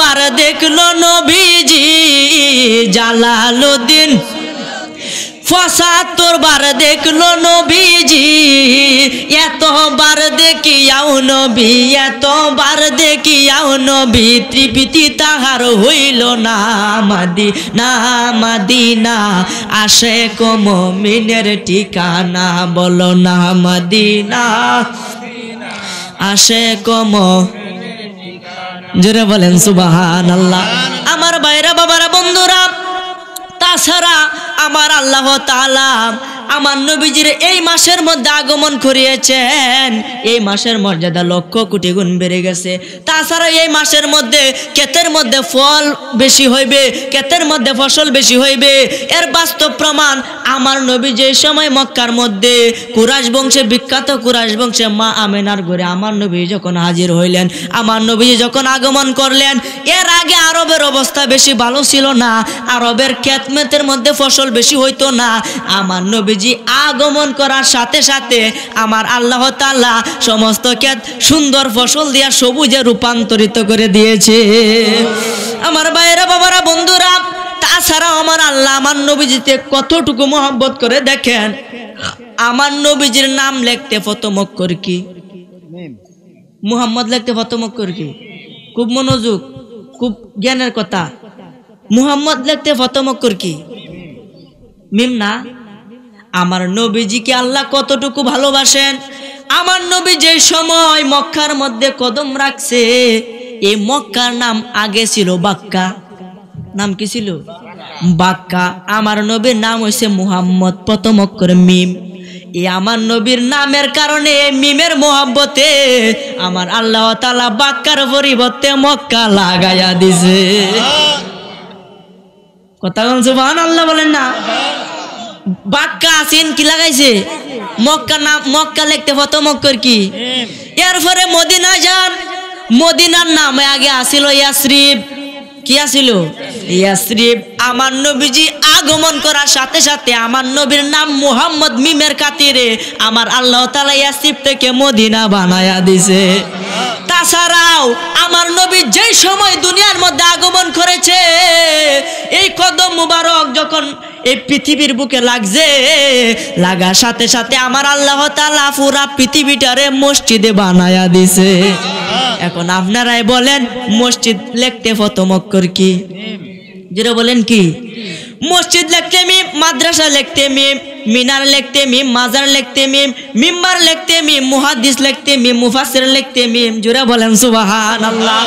বার দেখলো নবীজি। জালালউদ্দিন ৭৫ বার দেখলো নবীজি। এতবার দেখিয়াও নবী এতবার দেখিয়াও নবী তৃপ্তি তাহার হইল না। মদিনা মদিনা আশিক মুমিনের ঠিকানা বলো না। মদিনা আশিক মুমিনের ঠিকানা জোরে বলেন সুবহানাল্লাহ। আমার ভাইরা বাবারা বন্ধুরা তাছাড়া আমার আল্লাহ তাআলা আমার নবীজির এই মাসের মধ্যে আগমন করিয়েছেন এই মাসের মর্যাদা লক্ষ কোটি গুণ বেড়ে গেছে। তাছাড়া এই মাসের মধ্যে ক্ষেতের মধ্যে ফল বেশি হইবে ক্ষেতের মধ্যে ফসল বেশি হইবে এর বাস্তব প্রমাণ আমার নবী যে সময় মক্কার মধ্যে কুরাইশ বংশে বিখ্যাত কুরাইশ বংশে মা আমেনার ঘরে আমার নবী যখন হাজির হইলেন আমার নবী যখন আগমন করলেন এর আগে আরবের অবস্থা বেশি ভালো ছিল না আরবের ক্ষেতমেতের মধ্যে ফসল বেশি হইতো না। আমার নবী जी आगमन करार साथे साथे आमार आल्लाह ताआला समस्त खेत सुंदर फसल दिया सबुजे रूपान्तरित करे दिएछे। आमार भाइरा बाबारा बंधुरा ताछाड़ा आमार आल्लाह आमार नबीजीते कतटुकु मोहब्बत करे देखें आमार नबीजीर नाम लिखते प्रथम अक्षर की मुहम्मद लिखते प्रथम अक्षर की खूब मनोयोग खूब ज्ञानेर कथा मुहम्मद लिखते प्रथम अक्षर की मिम ना আমার নবীজি কে আল্লাহ কতটুকু ভালোবাসেন। আমার নবী যে সময় মক্কার মধ্যে কদম রাখছে এই মক্কার নাম আগে ছিল বাক্কা। নাম কি ছিল? বাক্কা। আমার নবীর নাম হইছে মুহাম্মদ প্রথম অক্ষর মিম। এই আমার নবীর নামের কারণে মিমের মোহব্বতে আমার আল্লাহ তাআলা বাক্কার পরিবর্তে মক্কা লাগায়া দিয়েছে। কথা বলেন সুবহানাল্লাহ বলেন না। বাক্কা আছেন কি লাগাইছে মক্কা। নাম মক্কা লিখতে প্রথম অক্ষর কি। এরপরে মদিনা যান মদিনার নামে আগে আসিল ইয়াসরিব। কি আসিল? ইয়াসরিব। আমার নবীজি আগমন করার সাথে সাথে আমার নবীর নাম মুহাম্মদ মিমের খাতিরে আমার আল্লাহ তাআলা ইয়াসরিব থেকে মদিনা বানায়া দিয়েছে। তাছাড়াও আমার নবী যেই সময় দুনিয়ার মধ্যে আগমন করেছে এই কদম মুবারক যখন এই পৃথিবীর বুকে লাগছে লাগার সাথে সাথে আমার আল্লাহ তাআলা পুরা পৃথিবীটারে মসজিদে বানায়া দিয়েছে। এখন আপনারাই বলেন মসজিদ লিখতে প্রথম অক্ষর কি? যারা বলেন কি? মসজিদ লিখতে মিম, মাদ্রাসা লিখতে মিম, মিনার লিখতে মিম, মাজার লিখতে মিম, মিম্বার লিখতে মিম, মুহাদ্দিস লিখতে মিম, মুফাসসির লিখতে মিম। যারা বলেন সুবহানাল্লাহ।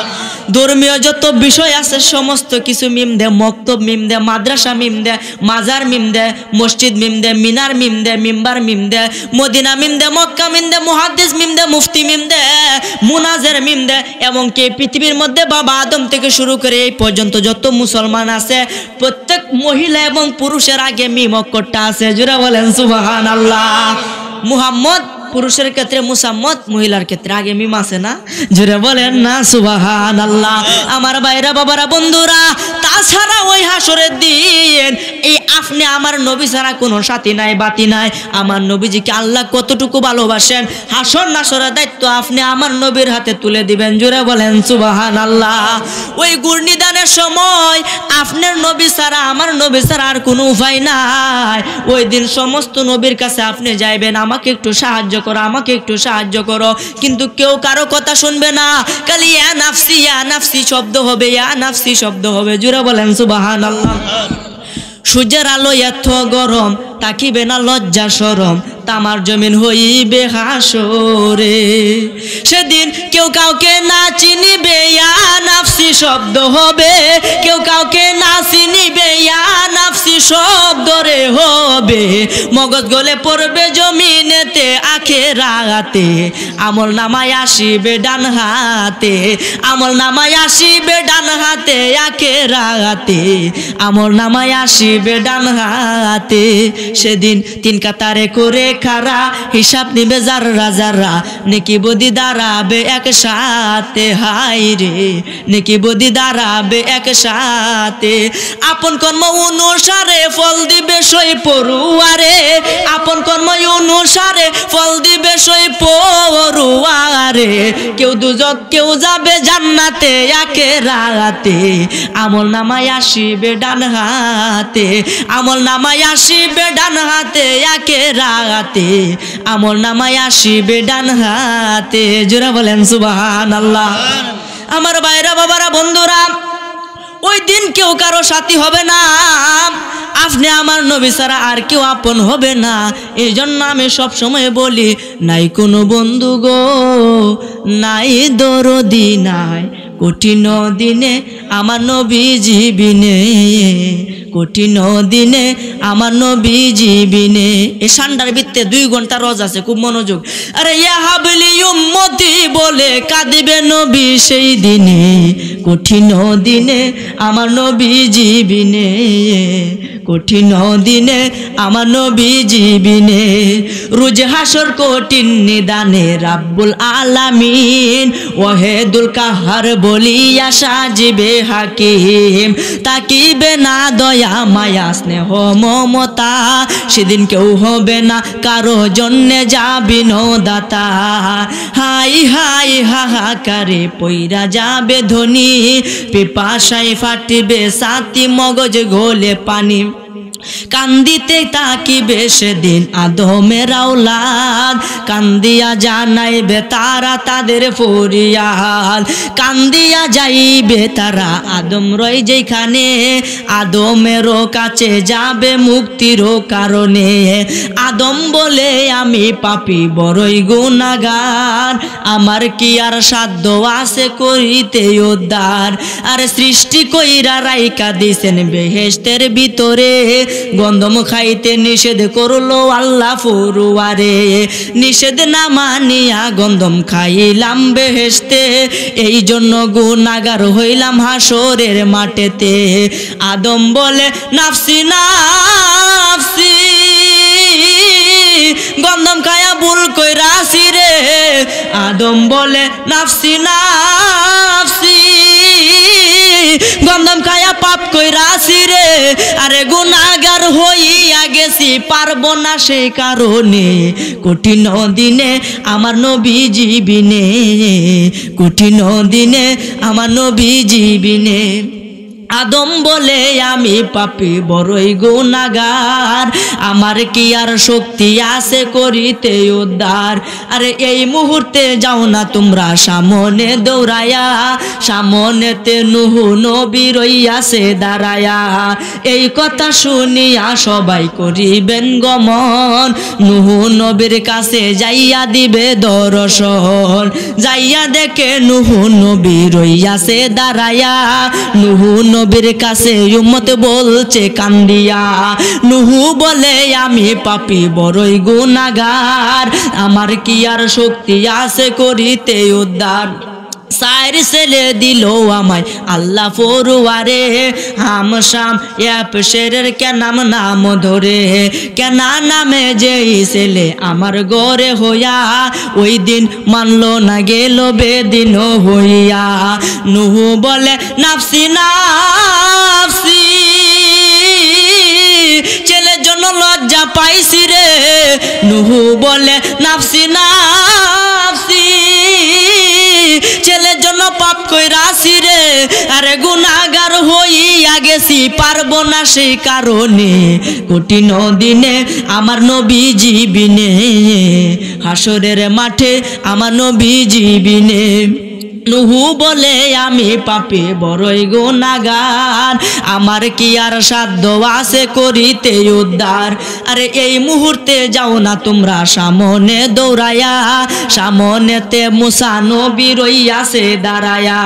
धर्मीय जो विषय आछे समस्त किछु मीम दे मक्तब मीम दे मद्रासा मीम दे मजार मीम दे मस्जिद मीम दे मिनार मीम दे मिम्बार मीम दे मदिना मीम दे मक्का मीम दे मुहाद्दिस मीम दे मुफ्ती मीम दे मुनाजेर मीम दे एवं के पृथिवीर मध्य बाबा आदम थेके शुरू करे ए पर्यन्त जो मुसलमान आछे प्रत्येक महिला एवं पुरुषेर आगे मीम अक्षरटा आछे। जोरा बोलेन सुबहानाल्लाह। मुहम्मद पुरुषेर क्षेत्र मुसम्मद महिलार क्षेत्र आगे मीम आछे ना? जोरे बोलें ना सुबहानाल्लाह। आमार भाईरा बाबारा बंधुरा ताछाड़ा ओई हाशरेर दिन ए आपनि आमार नबी छाड़ा कोनो साथी नाई बाती नाई। आमार नबीजीके आल्लाह कतटुकु भालोबासेन हाशर नाशरेर दायित्व आपनि आमार नबीर हाते तुले दिबेन। जोरे बोलें सुबहानाल्लाह। ओई गुर्निदानेर समय आपनार नबी छाड़ा आमार नबी छाड़ा आर कोनो उपाय नाई। ओई दिन समस्त नबीर काछे आपनि जाइबेन आमाके एकटु साहाय्य सूर्येर आलो एत गरम ताकिबे ना लज्जा शरम तामार जमीन हइबे हाशरे सेदिन केउ काउके ना चिनिबे या नाफसी शब्द हबे केउ काउके ना चिनिबे या शब्दरे होबे मगज गले पड़बे जमीनेते आखिराते आमल नामाय आसिबे डान हाते आमल नामाय आसिबे डान हाते आखिराते आमल नामाय आसिबे डान हाते सेदिन तीन कातारे करे खारा हिसाब निबे जारा जारा नेकी बदि दाराबे एकसाथे हाय रे नेकी बदि दाराबे एकसाथे आपन कर्म अनुसारे फल दिबे सई परुआरे आपन कर्म अनुसारे फल दिबे सई परुआरे केउ दुजक केउ जाबे जान्नाते आखिराते आमल नामाय आसिबे डान हाते आमल नामाय आसिबे डान हाते आखिराते आमल नामाय आसिबे डान हाते। जोरा बोलेन सुबहानाल्लाह। आमार भाईरा बाबारा बंधुरा ओई दिन केउ कारो साथी होबे ना आपने आमार नबी सारा आर केउ आपन होबे ना। एजन्य आमी सब समय बोली नाई कोनो बंधु गो नाई दरदी नाई कठिन दिने आमार नबीजी बिने कठिन दिने आमार नबीजी बिने। ए शानदार बित्ते 2 घंटा रोज आछे खूब मनोयोग। अरे या हाबली उम्मती बोले कादिबे नबी सेई दिने कठिन दिने आमार नबीजी बिने कठिन दिने आमार नबीजी बिने। रोज हाशर कठिन निदाने रब्बुल आलामीन वाहिदुल कहर बोलिया साजिबे हाकिम ताकिबे ना दया माया स्नेह ममता सेदिन केउ होबे ना कारो जन्ने जाबे दाता हाय हाय हाहाकारे पइरा जाबे धनी पिपासाय फाटिबे साथी मगज गले पानी कांदिते ताकिबे सेदिन आदमेर औलाद कांदिया जानाइबे तारा तादेर फरियाद कांदिया जाइबे तारा आदम रय जेखाने आदमेरो काछे जाबे मुक्तिर कारणे आदम बोले आमी पापी बड़ई गुनाहगार आमार कि आर साध्य आछे करिते उद्धार आर सृष्टि कइरा राइखा दिसेन बेहेश्तेर भितरे गंधम खाइते निषेध करलो आल्ला फरुआरे निषेध ना मानिया गंधम खाइलाम बेहेस्ते एई जन्नो गुनाहगार हइलाम हाशरेर माटेते आदम बोले नाफसी नाफसी गंधम खाया भूल कइराछि रे आदम बोले नाफसी नाफसी गंधम खाया पाप कइराछि रे अरे गुनाहगार हइया गेछि पारबो ना सेई कारणे कठिन दिने आमार नबीजी बिने कठिन दिने आमार नबीजी बिने। আদম বলে আমি পাপী বড়ই গুনাহগার, আমার কি আর শক্তি আছে করিতে উদ্ধার। আরে এই মুহূর্তে যাও না তোমরা সামনে দৌড়ায়া, সামনেতে নূহ নবী রইয়াছে দাঁড়ায়া। এই কথা শুনিয়া সবাই করিবেন গমন, নূহ নবীর কাছে যাইয়া দিবে দর্শন। যাইয়া দেখে নূহ নবী রইয়াছে দাঁড়ায়া, নূহ নবীর কাছে উম্মত বলছে কান্দিয়া। নূহ বলে আমি পাপী বড়ই গুনাহগার, আমার কি আর শক্তি আছে করিতে উদ্ধার। सायर से ले दिलो आमाय अल्लाह फरुआरे, हम शाम एप शेरेर क्या नाम नाम धरे, क्या ना नामे जे से ले आमार गोरे होया। ओई दिन मानलो ना गेलो बेदिन होया। नूह बोले नाफसी नाफसी चले जनो लज्जा पाइसी रे। नूह बोले नाफसी नाफसी चले जनो पाप कोई राशि रे। अरे गुनागार होई आगे सी पारबो ना से कारणे, कठिन दिने आमार नबी जीविने, हाशरेर माठे आमार नबी जीविने। নুহু বলে আমি পাপী বড়ই গুনাহগার, আমার কি আর সাধ্য আছে করিতে উদ্ধার। আরে এই মুহূর্তে যাও না তোমরা সামনে দৌড়ায়া, সামনেতে মুসা নবী রইয়াছে দাঁড়ায়া।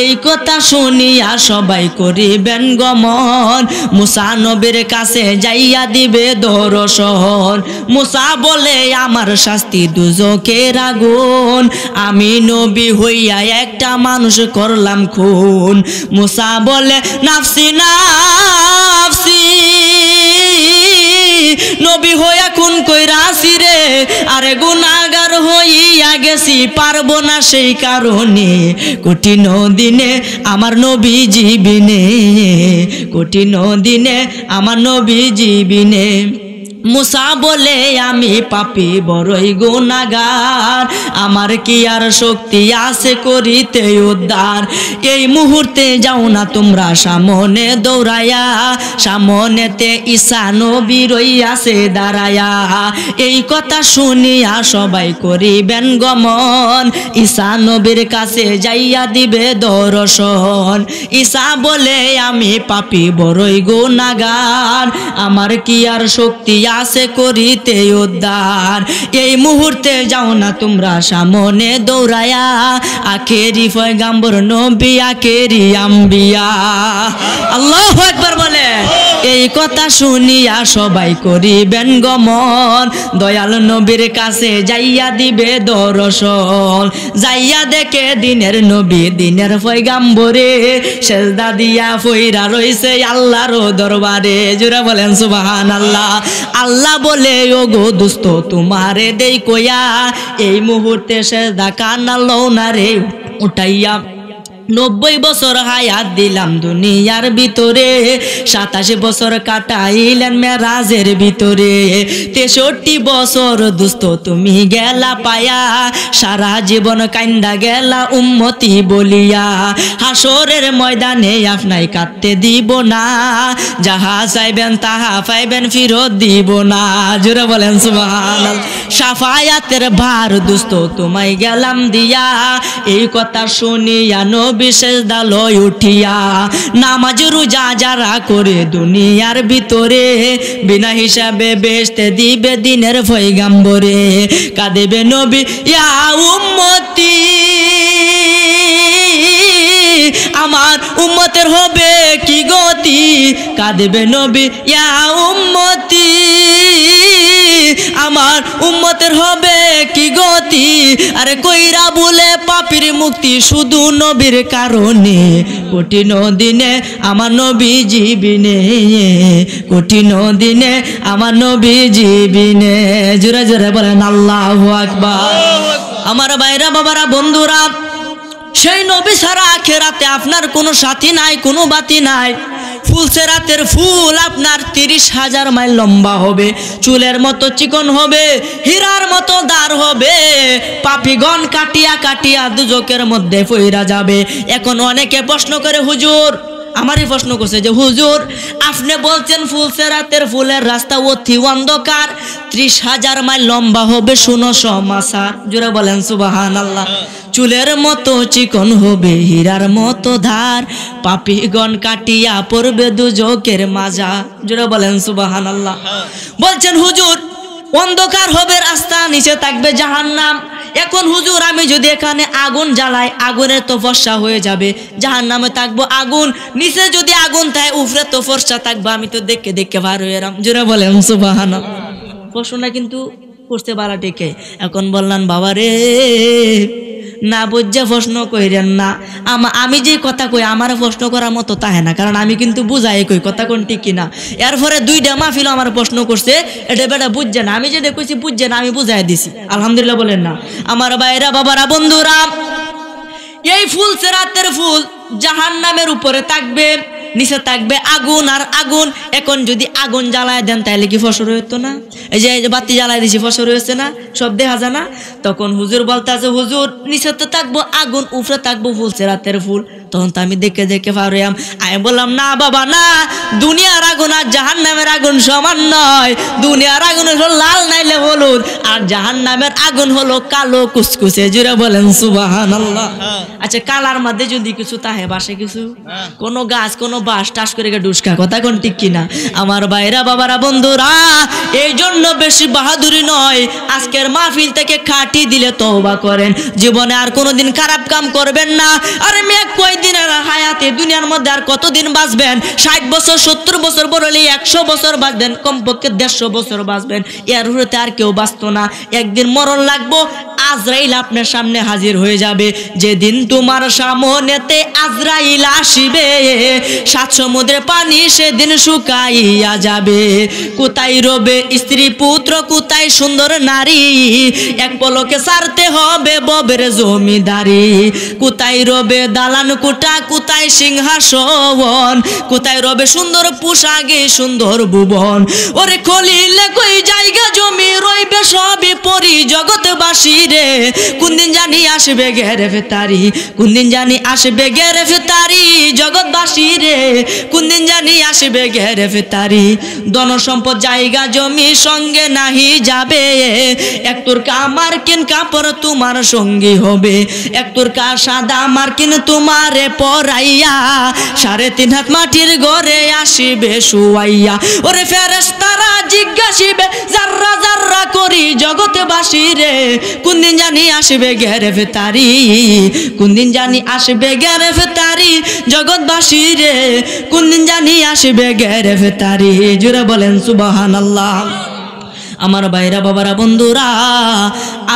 এই কথা শুনিয়া সবাই করিবেন গমন, মুসা নবীর কাছে যাইয়া দিবে দর্শন। মুসা বলে আমার শাস্তি দুজকের আগুন, আমি নবী হইয়া একটা মানুষ করলাম খুন। মুসা বলে নাফসি নাফসি নবী হইয়া খুন কইরা আসি রে। আরে গুনাহগার হইয়া গেছি পারবো না সেই কারণে, কঠিন দিনে আমার নবী জীবিনে, কঠিন দিনে আমার নবী জীবিনে। মুসা বলে আমি পাপী বড়ই গুনাহগার, আমার কি আর শক্তি আছে করিতে উদ্ধার। এই মুহূর্তে যাও না তোমরা সামনে দৌড়ায়া, সামনেতে ঈসা নবী রইয়াছে দাঁড়ায়া। এই কথা শুনিয়া সবাই করিবেন গমন, ঈসা নবীর কাছে যাইয়া দিবে দর্শন। ঈসা বলে আমি পাপী বড়ই গুনাহগার, আমার কি আর শক্তি से करीते उद्धार। ये मुहूर्ते जाओ ना तुमरा सामने दौड़ाया, आखिरी पैगम्बर नबी आखिरी अम्बिया। अल्लाहु अकबर बोले। ये कथा सुनिया सबाई करिबेन गमन, दयाल नबीर काछे जाइया दिबे दर्शन। जाइया देखे दिनेर नबी दिनेर पैगम्बरे सेजदा दिया फैरा रइसे आल्लाहर दरबारे। जोरा बोलेन सुबहानाल्लाह। আল্লাহ বলে ও গো দুস্ত তোমারে দেই কোয়া, এই মুহূর্তে সেজদা কান্না লওনারে উঠাইয়া। ৯০ বছর হায়াত দিলাম দুনিয়ার ভিতরে, ২৭ বছর কাটাইলেন মেরাজের ভিতরে। ৬৩ বছর দুস্ত তুমি গেলা পায়া, সারা জীবন কান্দা গেলা উম্মতি বলিয়া। হাসরের ময়দানে আপনাই কাঁদতে দিব না, যাহা চাইবেন তাহা পাইবেন ফিরত দিব না। জোরে বলেন সুবহানাল্লাহ। সাফায়াতের ভার দুস্ত তোমায় গেলাম দিয়া। এই কথা শুনিয়া বিশেষ দালয় উঠিয়া, নামাজ রোজা যারা করে দুনিয়ার ভিতরে, বিনা হিসাবে বেহেশতে দিবে দিনের পয়গম্বরে। কাঁদিবে নবী ইয়া উম্মতি, আমার উম্মতের হবে কি গতি। কাঁদিবে নবী ইয়া উম্মতি, আমার উম্মতের হবে কি গতি। আরে কইরা বলে পাপীর মুক্তি শুধু নবীর কারণে, কঠিন দিনে আমার নবী জীবিনে, কঠিন দিনে আমার নবী জীবিনে। জোরে জোরে বলেন আল্লাহু আকবার। আমার ভাইরা বাবারা বন্ধুরা, সেই নবী ছাড়া আখিরাতে আপনার কোনো সাথী নাই, কোনো বাতি নাই। ফুলসেরাতের ফুল আপনার ৩০,০০০ মাইল লম্বা হবে, চুলের মতো চিকন হবে, হীরার মতো দাঁড় হবে। পাপীগণ কাটিয়া কাটিয়া দুজকের মধ্যে পইরা যাবে। এখন অনেকে প্রশ্ন করে, হুজুর हमारे प्रश्न कर हुजूर आपने बोलते फुल सेरातेर फुलेर रास्ता अति अंधकार 30,000 माइल लम्बा होबे सुनो समाचार जोरा बोलें सुबहानाल्लाह चुलेर मतो चिकन होबे हीरार मतो धार पापीगण काटिया पड़बे दुजोकेर माझा जोरा बोलें सुबहानाल्लाह बोलছেন हुजूर अंधकार होबे रास्ता नीचे थाकबे जहन्नाम এখন হুজুর আমি যদি এখানে আগুন জ্বালাই আগুনের তো বর্ষা হয়ে যাবে জাহান্নামে থাকবো আগুন নিচে যদি আগুন থাকে উপরে তো বর্ষা থাকবে আমি তো দেখে দেখে পার হয়ে রাম জোরে বলেন সুবহানাল্লাহ প্রশ্নটা কিন্তু করতে বালাটিকে এখন বললেন বাবা রে না বুঝা প্রশ্ন কইরেন না আমি যে কথা কই আমার প্রশ্ন করার মতো তাহে না কারণ আমি কিন্তু বুঝাই কই কথা কোন ঠিক কিনা এরপরে দুইটা মাহফিল আমার প্রশ্ন করছে এটা বেটা বুঝছেন আমি যেটা কইছি বুঝছেন আমি বুঝাই দিছি আলহামদুলিল্লাহ বলেন না আমার ভাইরা বাবারা বন্ধুরা এই ফুল সেরাতের ফুল জাহান্নামের উপরে থাকবে নিচে থাকবে আগুন আর আগুন এখন যদি আগুন জ্বালায় দেন তাহলে কি ফসর হতো না এই যে বাতি জ্বালায় দিছি ফসর হয়েছে না সব দেখা যায় না তখন হুজুর বলতাছে হুজুর নিচে তো থাকবো আগুন উপরে থাকবো ফুল সেরাতের ফুল তখন তো আমি দেখে দেখে পারলাম আমি বললাম না বাবা না দুনিয়ার আগুন আর জাহান্নামের আগুন সমান নয় দুনিয়ার আগুন হলো লাল নাইলে হলুদ আর জাহান্নামের আগুন হলো কালো কুচকুচে জোরে বলেন সুবহানাল্লাহ আচ্ছা কালার মধ্যে যদি কিছু তাহে বাসে কিছু কোন গাছ কোন বাস টাস করে ডুসকা কথা কোন ঠিক কিনা আমার ভাইরা বাবারা বন্ধুরা এই জন্য বেশি বাহাদুরি নয় আজকের মাহফিল থেকে খাঁটি দিলে তওবা করেন জীবনে আর কোনোদিন খারাপ কাম করবেন না আরে মেয়ে কই দিনের হায়াতে দুনিয়ার মধ্যে আর কতদিন বাঁচবেন 60 বছর 70 বছর বড়লে 100 বছর বাঁচবেন কমপক্ষে 150 বছর বাঁচবেন এর উর্তে আর কেউ বাঁচত না একদিন মরণ লাগবে আজরাইল আপনার সামনে হাজির হয়ে যাবে যেদিন তোমার সামনেতে আজরাইল আসবে সাত সমুদ্রের পানি সেদিন শুকাইয়া যাবে কোথায় রবে স্ত্রী পুত্র কোথায় সুন্দর নারী এক পলকে সারতে হবে ববের জমিদারি কোথায় রবে দালান কোটা কোথায় সিংহাসন কোথায় রবে সুন্দর পোশাকে সুন্দর ভুবন ওরে খলিলে কই জায়গা জমি রইবে সবই পরি জগৎবাসী রে কোন দিন জানি আসবে গ্রেফতারি কোন দিন জানি আসবে গ্রেফতারি জগৎবাসী রে কোন দিন জানি আসবে গ্রেফতারি ধন সম্পদ জায়গা জমি সঙ্গে নাহি যাবে এক তোরকা মার্কিন কাপড় তোমার সঙ্গী হবে এক তোরকা সাদা মার্কিন তোমারে পরাইয়া 3.5 হাত মাটির ঘরে আসিবে শুয়াইয়া ওরে ফেরেশতারা জিজ্ঞাসিবে জাররা জাররা করি জগৎবাসী রে কোন দিন জানি আসবে গ্রেফতারি কোন দিন জানি আসবে গ্রেফতারি জগৎবাসী রে কোন দিন জানি আসবে গ্রেফতারি জোরে বলেন সুবহানাল্লাহ আমার ভাইরা বাবারা বন্ধুরা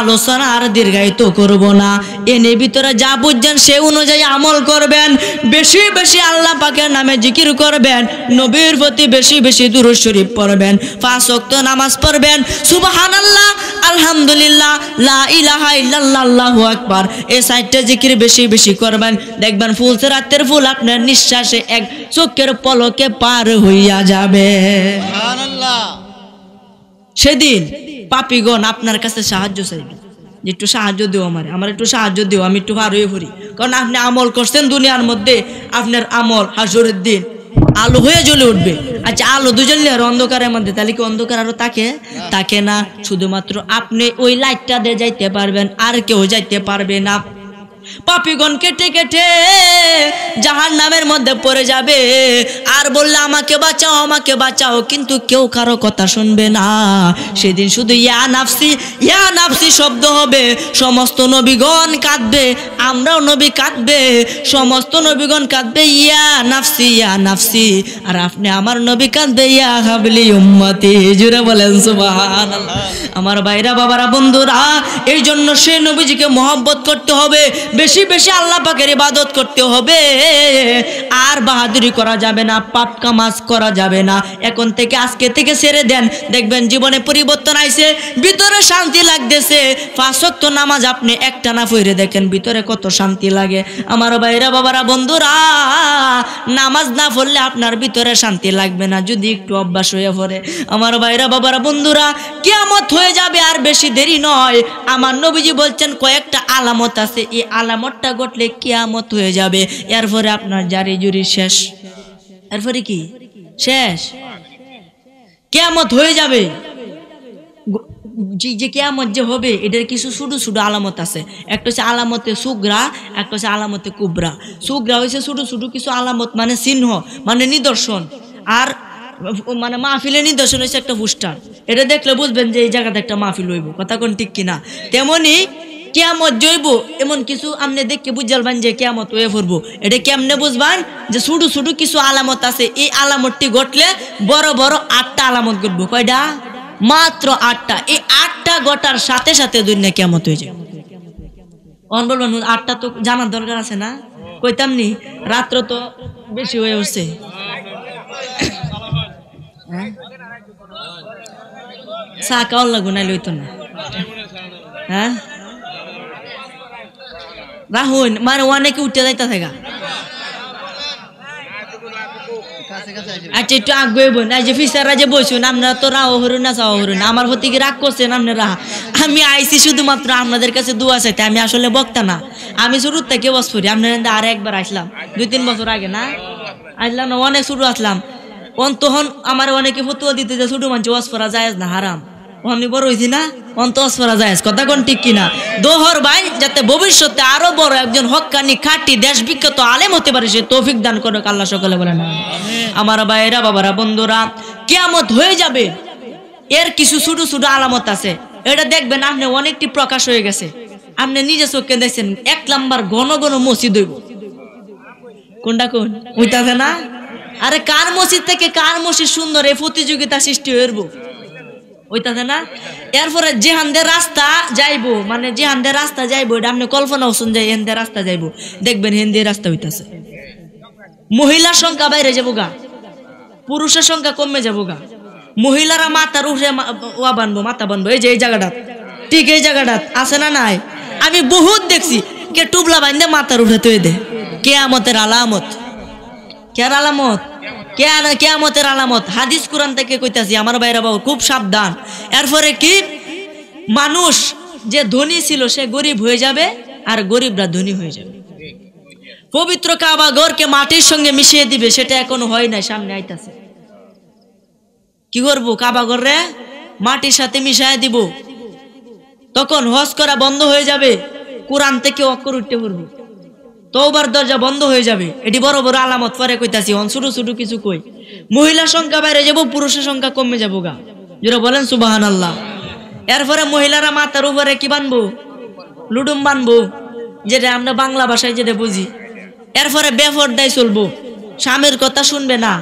আলোচনা আর দীর্ঘায়িত করব না এনে ভিতরে যা বুঝছেন সে অনুযায়ী আমল করবেন বেশি বেশি আল্লাহ পাকের নামে জিকির করবেন নবীর প্রতি বেশি বেশি দুরূদ শরীফ পড়বেন 5 ওয়াক্ত নামাজ পড়বেন সুবহানাল্লাহ আলহামদুলিল্লাহ লা ইলাহা ইল্লাল্লাহ আল্লাহু আকবার এই 4টা জিকির বেশি বেশি করবেন দেখবেন ফুল সেরাতের ফুল আপনার নিঃশ্বাসে এক চোখের পলকে পার হইয়া যাবে সুবহানাল্লাহ সেদিন পাপীগণ আপনার কাছে সাহায্য চাইবে যে একটু সাহায্য দিও আমার একটু সাহায্য দিও আমি একটু হার হয়ে পড়ি কারণ আপনি আমল করছেন দুনিয়ার মধ্যে আপনার আমল হাসরের দিন আলো হয়ে জ্বলে উঠবে আচ্ছা আলো দুজনলে আর অন্ধকারের মধ্যে তাহলে কি অন্ধকার আরো তাকে তাকে না শুধুমাত্র আপনি ওই লাইটটা দিয়ে যাইতে পারবেন আর কেউ যাইতে পারবে না পাপীগণ কেটে কেটে জাহান্নামের মধ্যে পড়ে যাবে আর বললে আমাকে বাঁচাও কিন্তু কেউ কারো কথা শুনবে না সেদিন শুধু ইয়া নাফসি শব্দ হবে সমস্ত নবীগণ কাঁদবে আমরাও নবী কাঁদবে সমস্ত নবীগণ কাঁদবে ইয়া নাফসি আর আপনি আমার নবী কাঁদবে ইয়া হাবলি উম্মতি জুড়ে বলেন সুবহানাল্লাহ আমার ভাইরা বাবারা বন্ধুরা এই জন্য সেই নবীজিকে মহব্বত করতে হবে বেশি বেশি আল্লাহ পাকের ইবাদত করতে হবে আর বাহাদুরি করা যাবে না পাপ কামাজ করা যাবে না এখন থেকে আজকে থেকে ছেড়ে দেন দেখবেন জীবনে পরিবর্তন আইছে ভিতরে শান্তি লাগতেছে পাঁচ ওয়াক্ত নামাজ আপনি একটানা পড়ে দেখেন ভিতরে কত শান্তি লাগে আমার ভাইরা বাবারা বন্ধুরা নামাজ না পড়লে আপনার ভিতরে শান্তি লাগবে না যদি একটু অভ্যাস হয়ে পড়ে আমার ভাইরা বাবারা বন্ধুরা কিয়ামত হয়ে যাবে আর বেশি দেরি নয় আমার নবীজি বলছেন কয়েকটা আলামত আছে এই आलामतटा घटले कियामत हये जाबे। एरपरे आपनार जारि जुरि शेष, एरपरे कि शेष कियामत हये जाबे। जी जे कियामत जे होबे एटार किछु छोटो छोटो आलामत आछे। एकटा हच्छे आलामते सुगरा, एकटा हच्छे आलामते कुबरा। सुगरा हच्छे छोटो छोटो किछु आलामत माने चिन्ह माने निदर्शन, आर माने महफिलेर निदर्शन हच्छे एकटा पोस्टार। एटा देखले बुझबेन जे ए जायगाते एकटा महफिल हইব। कथा कोन ठीक किना तेमोनि कियामत जइब। एमन किछु आपनि देखे बुझलबान जे कियामत हয়ে পড়ব। এটা কেমনে বুঝবান যে छोटो छोटो किछु आलामत आछे। এই आलामतটি ঘটলে বড় বড় আটটা आलामत ঘটব। কয়টা? मात्र आठटा। ए आठटा घटार साथे साथे दुनिया कियामत हয়ে যায়। অন বলবেন আটটা তো জানার দরকার আছে না? কইতাম নি রাত্র তো বেশি হয়ে উঠছে। চা খাওয়ার লাগু নাই লইতো না। হ্যাঁ রাহুল মানে অনেকে উঠে যাইতে থাকা। আচ্ছা একটু আগে বলুন, এই যে ফিসাররা যে বসুন, আপনারা তো রাও হরুন না চাও হরুন। আমার প্রতি কি রাগ করছেন আপনারা? আমি আইসি শুধুমাত্র আপনাদের কাছে দোয়া চাইতে। আমি আসলে বক্তা না, আমি শুরুর থেকে বস করি। আপনারা আর একবার আসলাম 2-3 বছর আগে না আসলাম না, অনেক শুরু আসলাম। অন তখন আমার অনেকে ফতুয়া দিতে যে ছোটো মানুষ ওয়াজ করা জায়েজ না হারাম। আমি বড় হয়েছি না, অন্ত ওয়াজ করা জায়েজ। কথা কোন ঠিক কিনা? দোহর ভাই যাতে ভবিষ্যতে আরো বড় একজন হক্কানি খাঁটি দেশ বিখ্যাত আলেম হতে পারে সে তৌফিক দান করুক। আল্লাহ সকলে বলেন আমিন। আমার ভাইয়েরা, বাবারা, বন্ধুরা, কিয়ামত হয়ে যাবে। এর কিছু ছোটো ছোটো আলামত আছে। এটা দেখবেন আপনি অনেকটি প্রকাশ হয়ে গেছে। আপনি নিজে চোখে দেখছেন। 1 নাম্বার ঘন ঘন মসজিদ হইব। কোনটা কোন ওইটাছে না? আরে কার মসজিদ থেকে কার মসজিদ সুন্দর এই প্রতিযোগিতা সৃষ্টি হইব। ওইটাতে না? এরপরে যেহানদের রাস্তা যাইব, মানে যেহানদের রাস্তা যাইব এটা আপনি কল্পনাও শুন যায়। এহানদের রাস্তা যাইব দেখবেন হেনদের রাস্তা হইতাছে। মহিলার সংখ্যা বাইরে যাবো গা, পুরুষের সংখ্যা কমে যাবো গা। মহিলারা মাথার উঠে ওয়া বানবো, মাথা বানবো। এই যে এই জায়গাটা, ঠিক এই জায়গাটা আছে না? নাই আমি বহুত দেখছি কে টুবলা বান্ধে মাথার উঠে তুই দে। কিয়ামতের আলামত। কেয়ার আলামত? কেয়ামতের আলামত। হাদিস কোরআন থেকে কইতাছি আমার ভাইরা, বাবু খুব সাবধান। এরপরে কি? মানুষ যে ধনী ছিল সে গরিব হয়ে যাবে, আর গরিবরা ধনী হয়ে যাবে। পবিত্র কাবা ঘরকে মাটির সঙ্গে মিশিয়ে দিবে, সেটা এখনো হয় নাই, সামনে আইতাছে। কি করবো? কাবা ঘরে মাটির সাথে মিশাই দিব। তখন হজ করা বন্ধ হয়ে যাবে, কোরআন থেকে অক্ষর উঠতে পারবো, তওবার দরজা বন্ধ হয়ে যাবে। এটি বড় বড় আলামত। পরে কইতাছি অন ছোট ছোট কিছু কই। মহিলার সংখ্যা বাইরে যাবো, পুরুষের সংখ্যা কমে যাবো গা। যারা বলেন সুবহানাল্লাহ। এরপরে মহিলারা মাথার উপরে কি বানবো? লুডুম বানবো, যেটা আমরা বাংলা ভাষায় যেটা বুঝি। এরপরে বেপরদায় চলবো, স্বামীর কথা শুনবে না,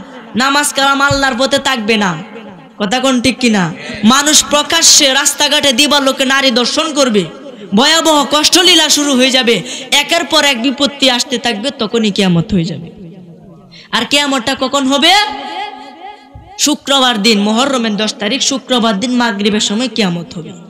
নামাজ কালাম আল্লাহর পথে থাকবে না। কথা কোন ঠিক কিনা? মানুষ প্রকাশ্যে রাস্তাঘাটে দিবালোকে নারী দর্শন করবে। ভয়াবহ কষ্টলীলা শুরু হয়ে যাবে। একের পর এক বিপত্তি আসতে থাকবে, তখনই কিয়ামত হয়ে যাবে। আর কিয়ামতটা কখন হবে? শুক্রবার দিন, মুহররমের 10 তারিখ শুক্রবার দিন মাগরিবের সময় কিয়ামত হবে।